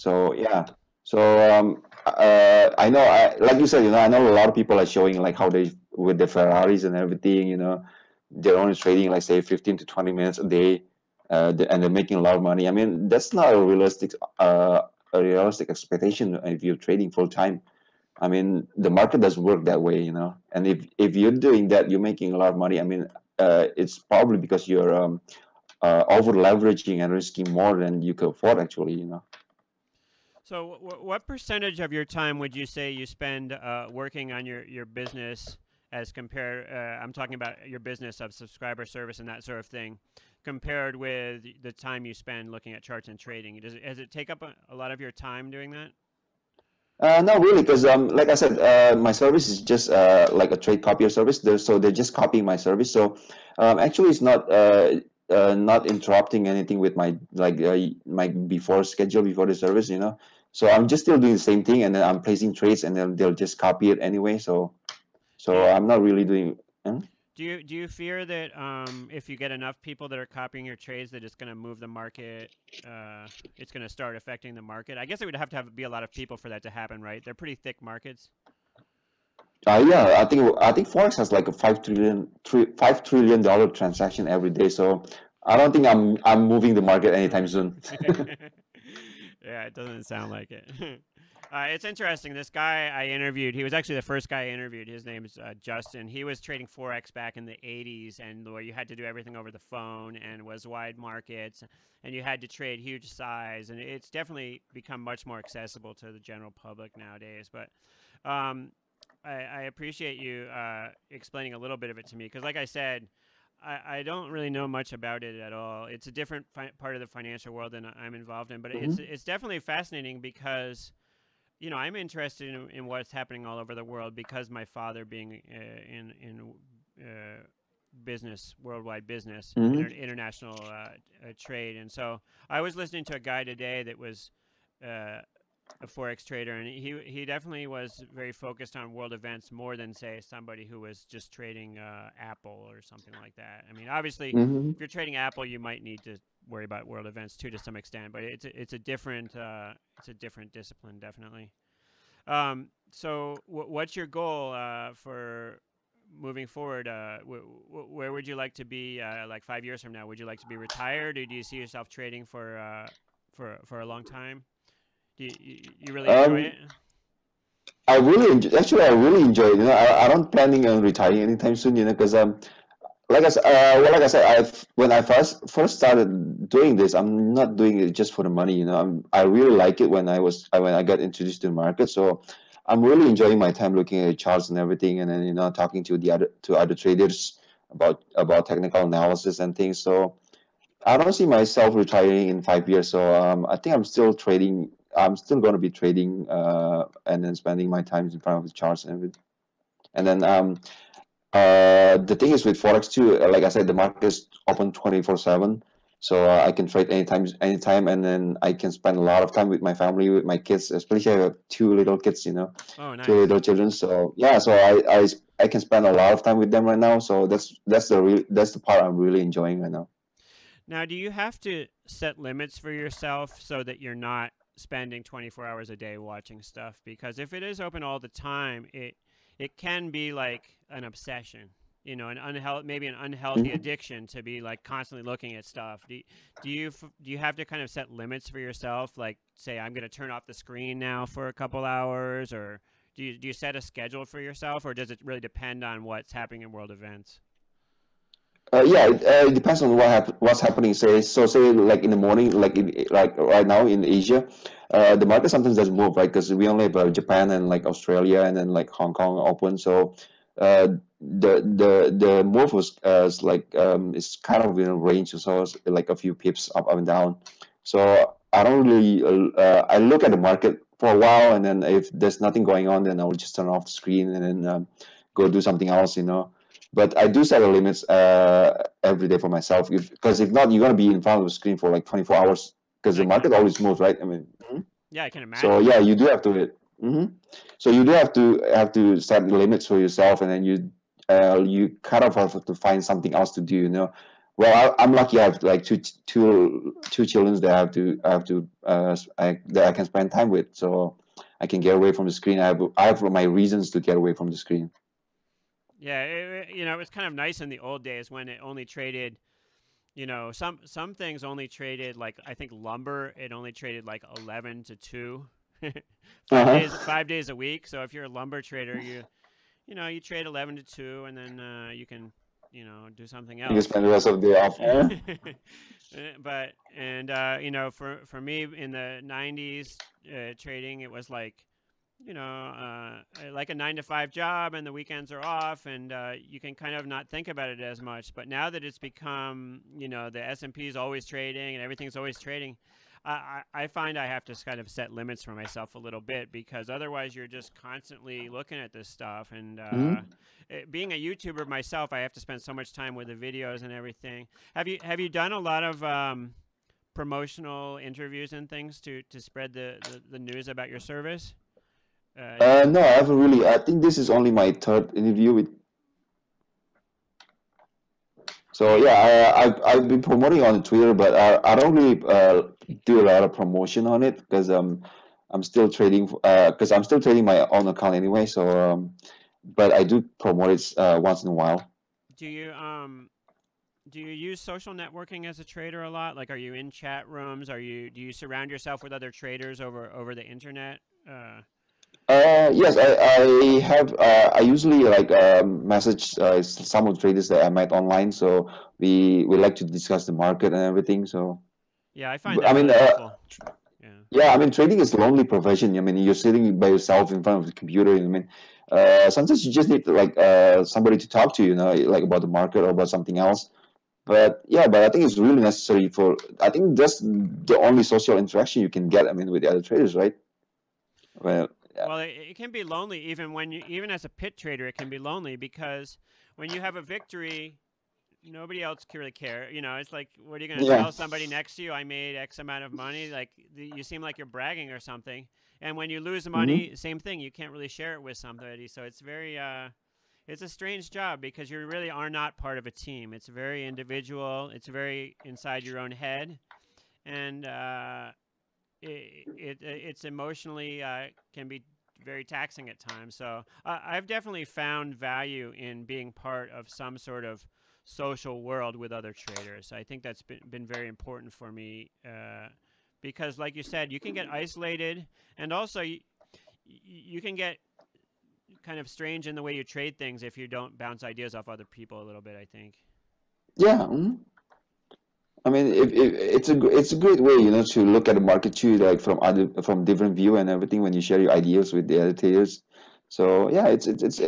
So yeah, so um, uh, I know, I, like you said, you know, I know a lot of people are showing like how they with their Ferraris and everything, you know, they're only trading like say fifteen to twenty minutes a day, uh, and they're making a lot of money. I mean, that's not a realistic, uh, a realistic expectation if you're trading full time. I mean, the market doesn't work that way, you know. And if if you're doing that, you're making a lot of money. I mean, uh, it's probably because you're um, uh, over leveraging and risking more than you could afford, actually, you know. So what percentage of your time would you say you spend uh, working on your, your business as compared, uh, I'm talking about your business of subscriber service and that sort of thing, compared with the time you spend looking at charts and trading? Does it, does it take up a, a lot of your time doing that? Uh, not really, because um, like I said, uh, my service is just uh, like a trade copier service. They're, so they're just copying my service. So um, actually it's not... Uh, Uh, not interrupting anything with my like uh, my before schedule before the service, you know. So I'm just still doing the same thing, and then I'm placing trades, and then they'll just copy it anyway. So, so I'm not really doing. Huh? Do you do you fear that um, if you get enough people that are copying your trades, that it's going to move the market? Uh, it's going to start affecting the market. I guess it would have to have, be a lot of people for that to happen, right? They're pretty thick markets. Uh, yeah, I think I think Forex has like a five trillion five trillion dollar transaction every day. So I don't think I'm I'm moving the market anytime soon. Yeah, it doesn't sound like it. Uh, it's interesting. This guy I interviewed, he was actually the first guy I interviewed. His name is uh, Justin. He was trading Forex back in the eighties, and where you had to do everything over the phone, and was wide markets, and you had to trade huge size. And it's definitely become much more accessible to the general public nowadays. But um, I, I appreciate you uh, explaining a little bit of it to me, because like I said, I, I don't really know much about it at all. It's a different part of the financial world than I'm involved in, but mm-hmm. it's, it's definitely fascinating, because, you know, I'm interested in, in what's happening all over the world, because my father being uh, in, in uh, business, worldwide business, mm-hmm. inter international uh, uh, trade. And so I was listening to a guy today that was... Uh, a Forex trader, and he he definitely was very focused on world events more than say somebody who was just trading uh, Apple or something like that. I mean, obviously, mm-hmm. if you're trading Apple, you might need to worry about world events too to some extent, but it's it's a different uh, it's a different discipline, definitely. Um, so, w what's your goal uh, for moving forward? Uh, w w where would you like to be uh, like five years from now? Would you like to be retired, or do you see yourself trading for uh, for for a long time? You, you, you really enjoy um, it? I really enjoy, actually I really enjoy it. You know, I, I don't planning on retiring anytime soon. You know, because um, like I uh, well, like I said, I've when I first first started doing this, I'm not doing it just for the money. You know, I'm, I really like it when I was I, when I got introduced to the market. So I'm really enjoying my time looking at charts and everything, and then you know talking to the other to other traders about about technical analysis and things. So I don't see myself retiring in five years. So um, I think I'm still trading. I'm still going to be trading uh, and then spending my time in front of the charts. And, and then um, uh, the thing is with Forex too, like I said, the market is open twenty-four seven. So uh, I can trade anytime, anytime, and then I can spend a lot of time with my family, with my kids, especially I have two little kids, you know, oh, nice. two little children. So yeah, so I, I, I can spend a lot of time with them right now. So that's, that's, the, re that's the part I'm really enjoying right now. Now, do you have to set limits for yourself so that you're not spending twenty-four hours a day watching stuff? Because if it is open all the time, it it can be like an obsession, you know, an unhealthy, maybe an unhealthy addiction to be like constantly looking at stuff. Do, do you do you have to kind of set limits for yourself? Like, say, I'm going to turn off the screen now for a couple hours, or do you, do you set a schedule for yourself, or does it really depend on what's happening in world events? Uh, yeah, it, uh, it depends on what hap what's happening. Say so, say like in the morning, like in, like right now in Asia, uh, the market sometimes doesn't move, right? Because we only have Japan and like Australia and then like Hong Kong open. So uh, the the the move was uh, like um, it's kind of in a range, so it's like a few pips up, up and down. So I don't really uh, I look at the market for a while, and then if there's nothing going on, then I will just turn off the screen and then um, go do something else, you know. But I do set the limits uh, every day for myself, because if, if not, you're gonna be in front of the screen for like twenty-four hours, because the market always moves, right? I mean, yeah, I can imagine. So yeah, you do have to. Mm-hmm. So you do have to have to set the limits for yourself, and then you uh, you kind of have to find something else to do, you know. Well, I, I'm lucky. I have like two two two children that I have to I have to uh, I, that I can spend time with, so I can get away from the screen. I have I have my reasons to get away from the screen. Yeah, it, you know, it was kind of nice in the old days when it only traded, you know, some some things only traded, like, I think lumber, it only traded like eleven to two, five, uh-huh. days, five days a week. So if you're a lumber trader, you, you know, you trade eleven to two, and then uh, you can, you know, do something else. You spend the rest of the day off. But, and, uh, you know, for, for me in the nineties uh, trading, it was like, you know, uh, like a nine to five job, and the weekends are off, and uh, you can kind of not think about it as much. But now that it's become, you know, the S and P is always trading and everything's always trading, I, I find I have to kind of set limits for myself a little bit, because otherwise you're just constantly looking at this stuff. And uh, mm-hmm. it, being a YouTuber myself, I have to spend so much time with the videos and everything. Have you, have you done a lot of um, promotional interviews and things to, to spread the, the, the news about your service? Uh, no, I haven't really. I think this is only my third interview with. So yeah, I, I I've been promoting on Twitter, but I I don't really uh, do a lot of promotion on it, because um I'm still trading because uh, I'm still trading my own account anyway. So um, but I do promote it uh, once in a while. Do you um do you use social networking as a trader a lot? Like, are you in chat rooms? Are you do you surround yourself with other traders over over the internet? Uh, Uh, yes, I, I have. Uh, I usually like uh, message uh, some of the traders that I met online, so we we like to discuss the market and everything. So yeah, I find. That I mean, uh, yeah. yeah, I mean, trading is a lonely profession. I mean, you're sitting by yourself in front of the computer. I mean, uh, sometimes you just need like uh, somebody to talk to, you know, like about the market or about something else. But yeah, but I think it's really necessary for. I think that's the only social interaction you can get. I mean, with the other traders, right? Well. Well, it, it can be lonely even when you, even as a pit trader, it can be lonely, because when you have a victory, nobody else can really care. You know, it's like, what are you going to yeah. tell somebody next to you? I made X amount of money. Like, the, you seem like you're bragging or something. And when you lose money, mm-hmm. same thing. You can't really share it with somebody. So it's very, uh, it's a strange job, because you really are not part of a team. It's very individual. It's very inside your own head. And, uh, It, it it's emotionally uh, can be very taxing at times. So uh, I've definitely found value in being part of some sort of social world with other traders. I think that's been, been very important for me, uh, because like you said, you can get isolated, and also you, you can get kind of strange in the way you trade things if you don't bounce ideas off other people a little bit, I think. Yeah. I mean, if, if, it's a it's a great way, you know, to look at the market too, like from other from different view and everything, when you share your ideas with the other traders. So yeah, it's it's it's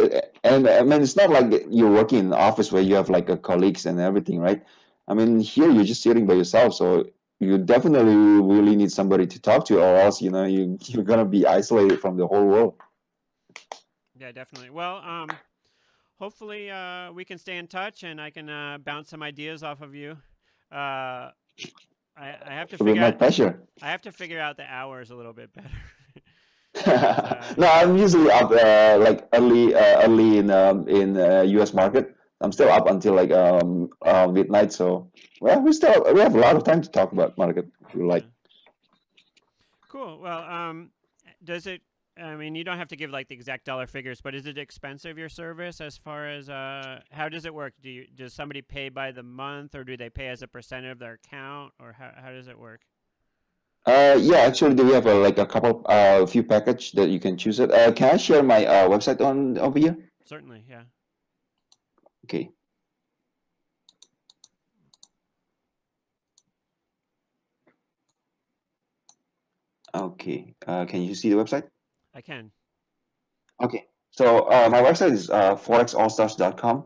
and I mean, it's not like you're working in the office where you have like a colleagues and everything, right? I mean, here you're just sitting by yourself, so you definitely really need somebody to talk to, or else, you know, you you're gonna be isolated from the whole world. Yeah, definitely. Well, um, hopefully uh, we can stay in touch, and I can uh, bounce some ideas off of you. Uh, I, I have to figure my out. Pleasure. I have to figure out the hours a little bit better. uh, no, I'm usually up uh, like early, uh, early in um, in uh, U S market. I'm still up until like um uh, midnight. So well, we still we have a lot of time to talk about market if you like. Cool. Well, um, does it? I mean, you don't have to give like the exact dollar figures, but is it expensive, your service, as far as uh, how does it work? Do you does somebody pay by the month, or do they pay as a percent of their account, or how how does it work? Uh, yeah, actually, we have uh, like a couple, uh, few package that you can choose it. Uh, can I share my uh, website on over here? Certainly, yeah. Okay. Okay. Uh, can you see the website? I can. Okay. So uh, my website is uh, forex all stars dot com.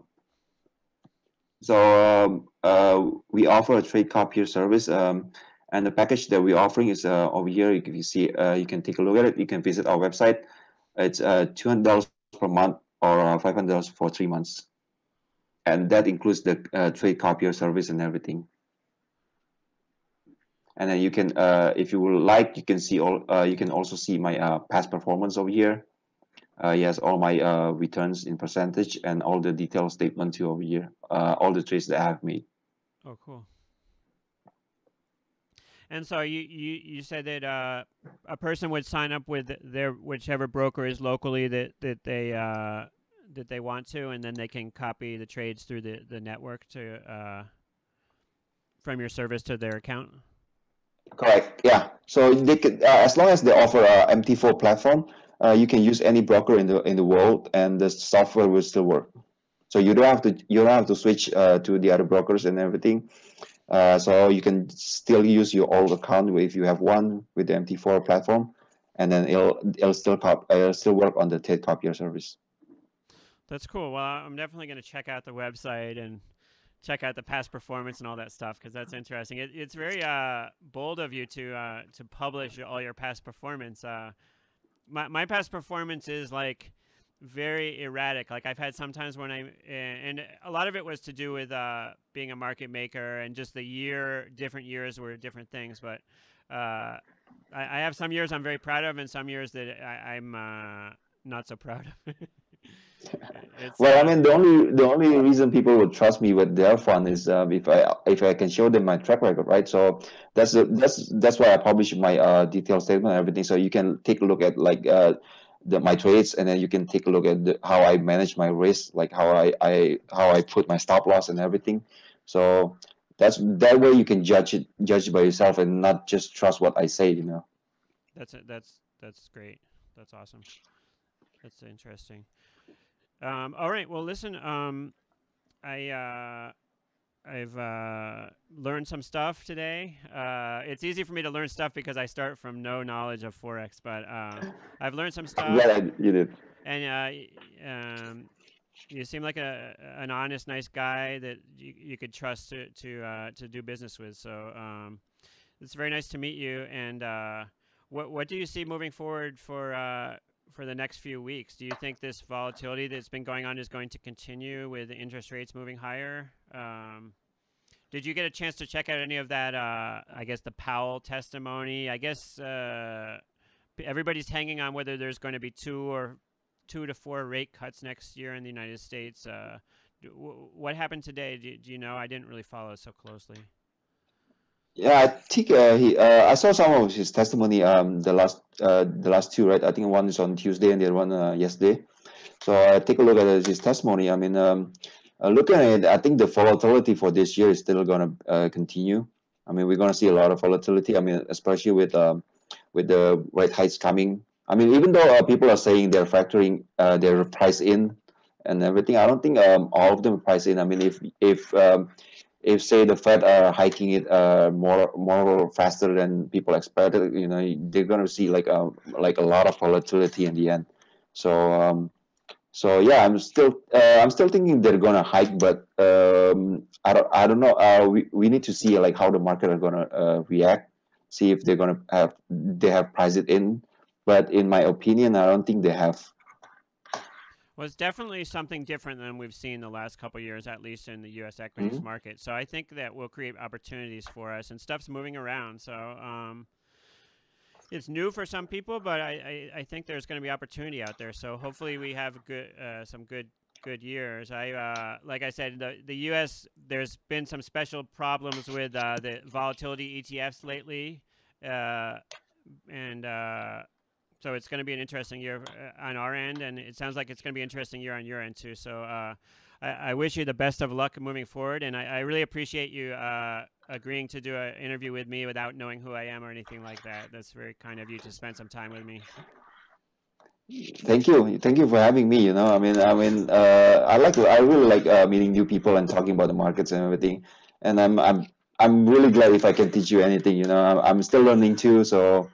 So um, uh, we offer a trade copier service. Um, And the package that we're offering is uh, over here. You can see, uh, you can take a look at it. You can visit our website. It's uh, two hundred dollars per month or uh, five hundred dollars for three months. And that includes the uh, trade copier service and everything. And then you can, uh, if you would like, you can see all, uh, you can also see my uh, past performance over here. Uh, yes, all my uh, returns in percentage and all the detailed statements over here, uh, all the trades that I have made. Oh, cool. And so you, you, you said that uh, a person would sign up with their whichever broker is locally that that they uh, that they want to, and then they can copy the trades through the the network to uh, from your service to their account. Correct. Yeah. So they could, uh, as long as they offer a M T four platform, uh, you can use any broker in the in the world, and the software will still work. So you don't have to you don't have to switch uh, to the other brokers and everything. Uh, so you can still use your old account if you have one with the M T four platform, and then it'll it'll still cop, it'll still work on the trade copier service. That's cool. Well, I'm definitely going to check out the website and check out the past performance and all that stuff, because that's interesting. It, it's very uh, bold of you to uh, to publish all your past performance. Uh, my my past performance is like very erratic. Like I've had sometimes when I, and a lot of it was to do with uh, being a market maker, and just the year, different years were different things. But uh, I, I have some years I'm very proud of, and some years that I, I'm uh, not so proud of. Well, I mean, the only the only reason people would trust me with their fund is uh, if I if I can show them my track record, right? So that's the, that's that's why I publish my uh, detailed statement and everything, so you can take a look at like. Uh, The, my trades, and then you can take a look at the, how I manage my risk, like how I, I how I put my stop loss and everything. So that's that way you can judge it, judge by yourself, and not just trust what I say. You know. That's it. That's that's great. That's awesome. That's interesting. Um, all right. Well, listen. Um, I uh, I've uh, learned some stuff today. Uh, it's easy for me to learn stuff because I start from no knowledge of Forex, but uh, I've learned some stuff. I'm glad you did. And uh, um, you seem like a, an honest, nice guy that you, you could trust to to, uh, to do business with. So um, it's very nice to meet you. And uh, what what do you see moving forward for uh, for the next few weeks? Do you think this volatility that's been going on is going to continue with interest rates moving higher? Um, did you get a chance to check out any of that, uh, I guess, the Powell testimony? I guess uh, everybody's hanging on whether there's going to be two or two to four rate cuts next year in the United States. Uh, do, what happened today? Do, do you know? I didn't really follow so closely. Yeah, I think uh, he. Uh, I saw some of his testimony. Um, the last, uh, the last two, right? I think one is on Tuesday and the other one uh, yesterday. So I uh, take a look at his testimony. I mean, um, uh, looking at it, I think the volatility for this year is still going to uh, continue. I mean, we're going to see a lot of volatility. I mean, especially with um, with the rate hikes coming. I mean, even though uh, people are saying they're factoring uh, their price in and everything, I don't think um, all of them price in. I mean, if if um, If say the Fed are hiking it uh, more more faster than people expected, you know, they're gonna see like a like a lot of volatility in the end. So um, so yeah, I'm still uh, I'm still thinking they're gonna hike, but um, I don't I don't know. Uh, we we need to see like how the market are gonna uh, react, see if they're gonna have they have priced it in. But in my opinion, I don't think they have. Well, it's definitely something different than we've seen the last couple of years, at least in the U S equities mm-hmm. market. So I think that will create opportunities for us, and stuff's moving around. So um, it's new for some people, but I, I, I think there's going to be opportunity out there. So hopefully we have good, uh, some good good years. I uh, like I said, the the U S there's been some special problems with uh, the volatility E T Fs lately, uh, and uh, so it's going to be an interesting year on our end, and it sounds like it's going to be an interesting year on your end too. So uh, I, I wish you the best of luck moving forward, and I, I really appreciate you uh, agreeing to do an interview with me without knowing who I am or anything like that. That's very kind of you to spend some time with me. Thank you, thank you for having me. You know, I mean, I mean, uh, I like, to, I really like uh, meeting new people and talking about the markets and everything. And I'm, I'm, I'm really glad if I can teach you anything. You know, I'm, I'm still learning too. So,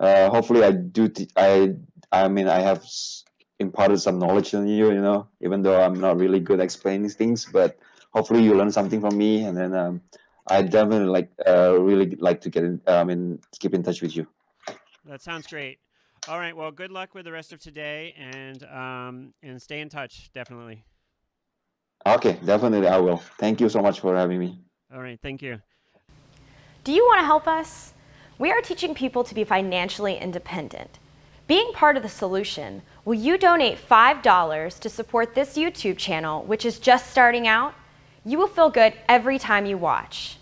uh, hopefully, I do. I, I mean, I have imparted some knowledge on you. You know, even though I'm not really good at explaining things, but hopefully, you learn something from me. And then, um, I definitely like, uh, really like to get in. I mean, keep in touch with you. That sounds great. All right. Well, good luck with the rest of today, and um, and stay in touch, definitely. Okay, definitely I will. Thank you so much for having me. All right. Thank you. Do you want to help us? We are teaching people to be financially independent. Being part of the solution, will you donate five dollars to support this YouTube channel, which is just starting out? You will feel good every time you watch.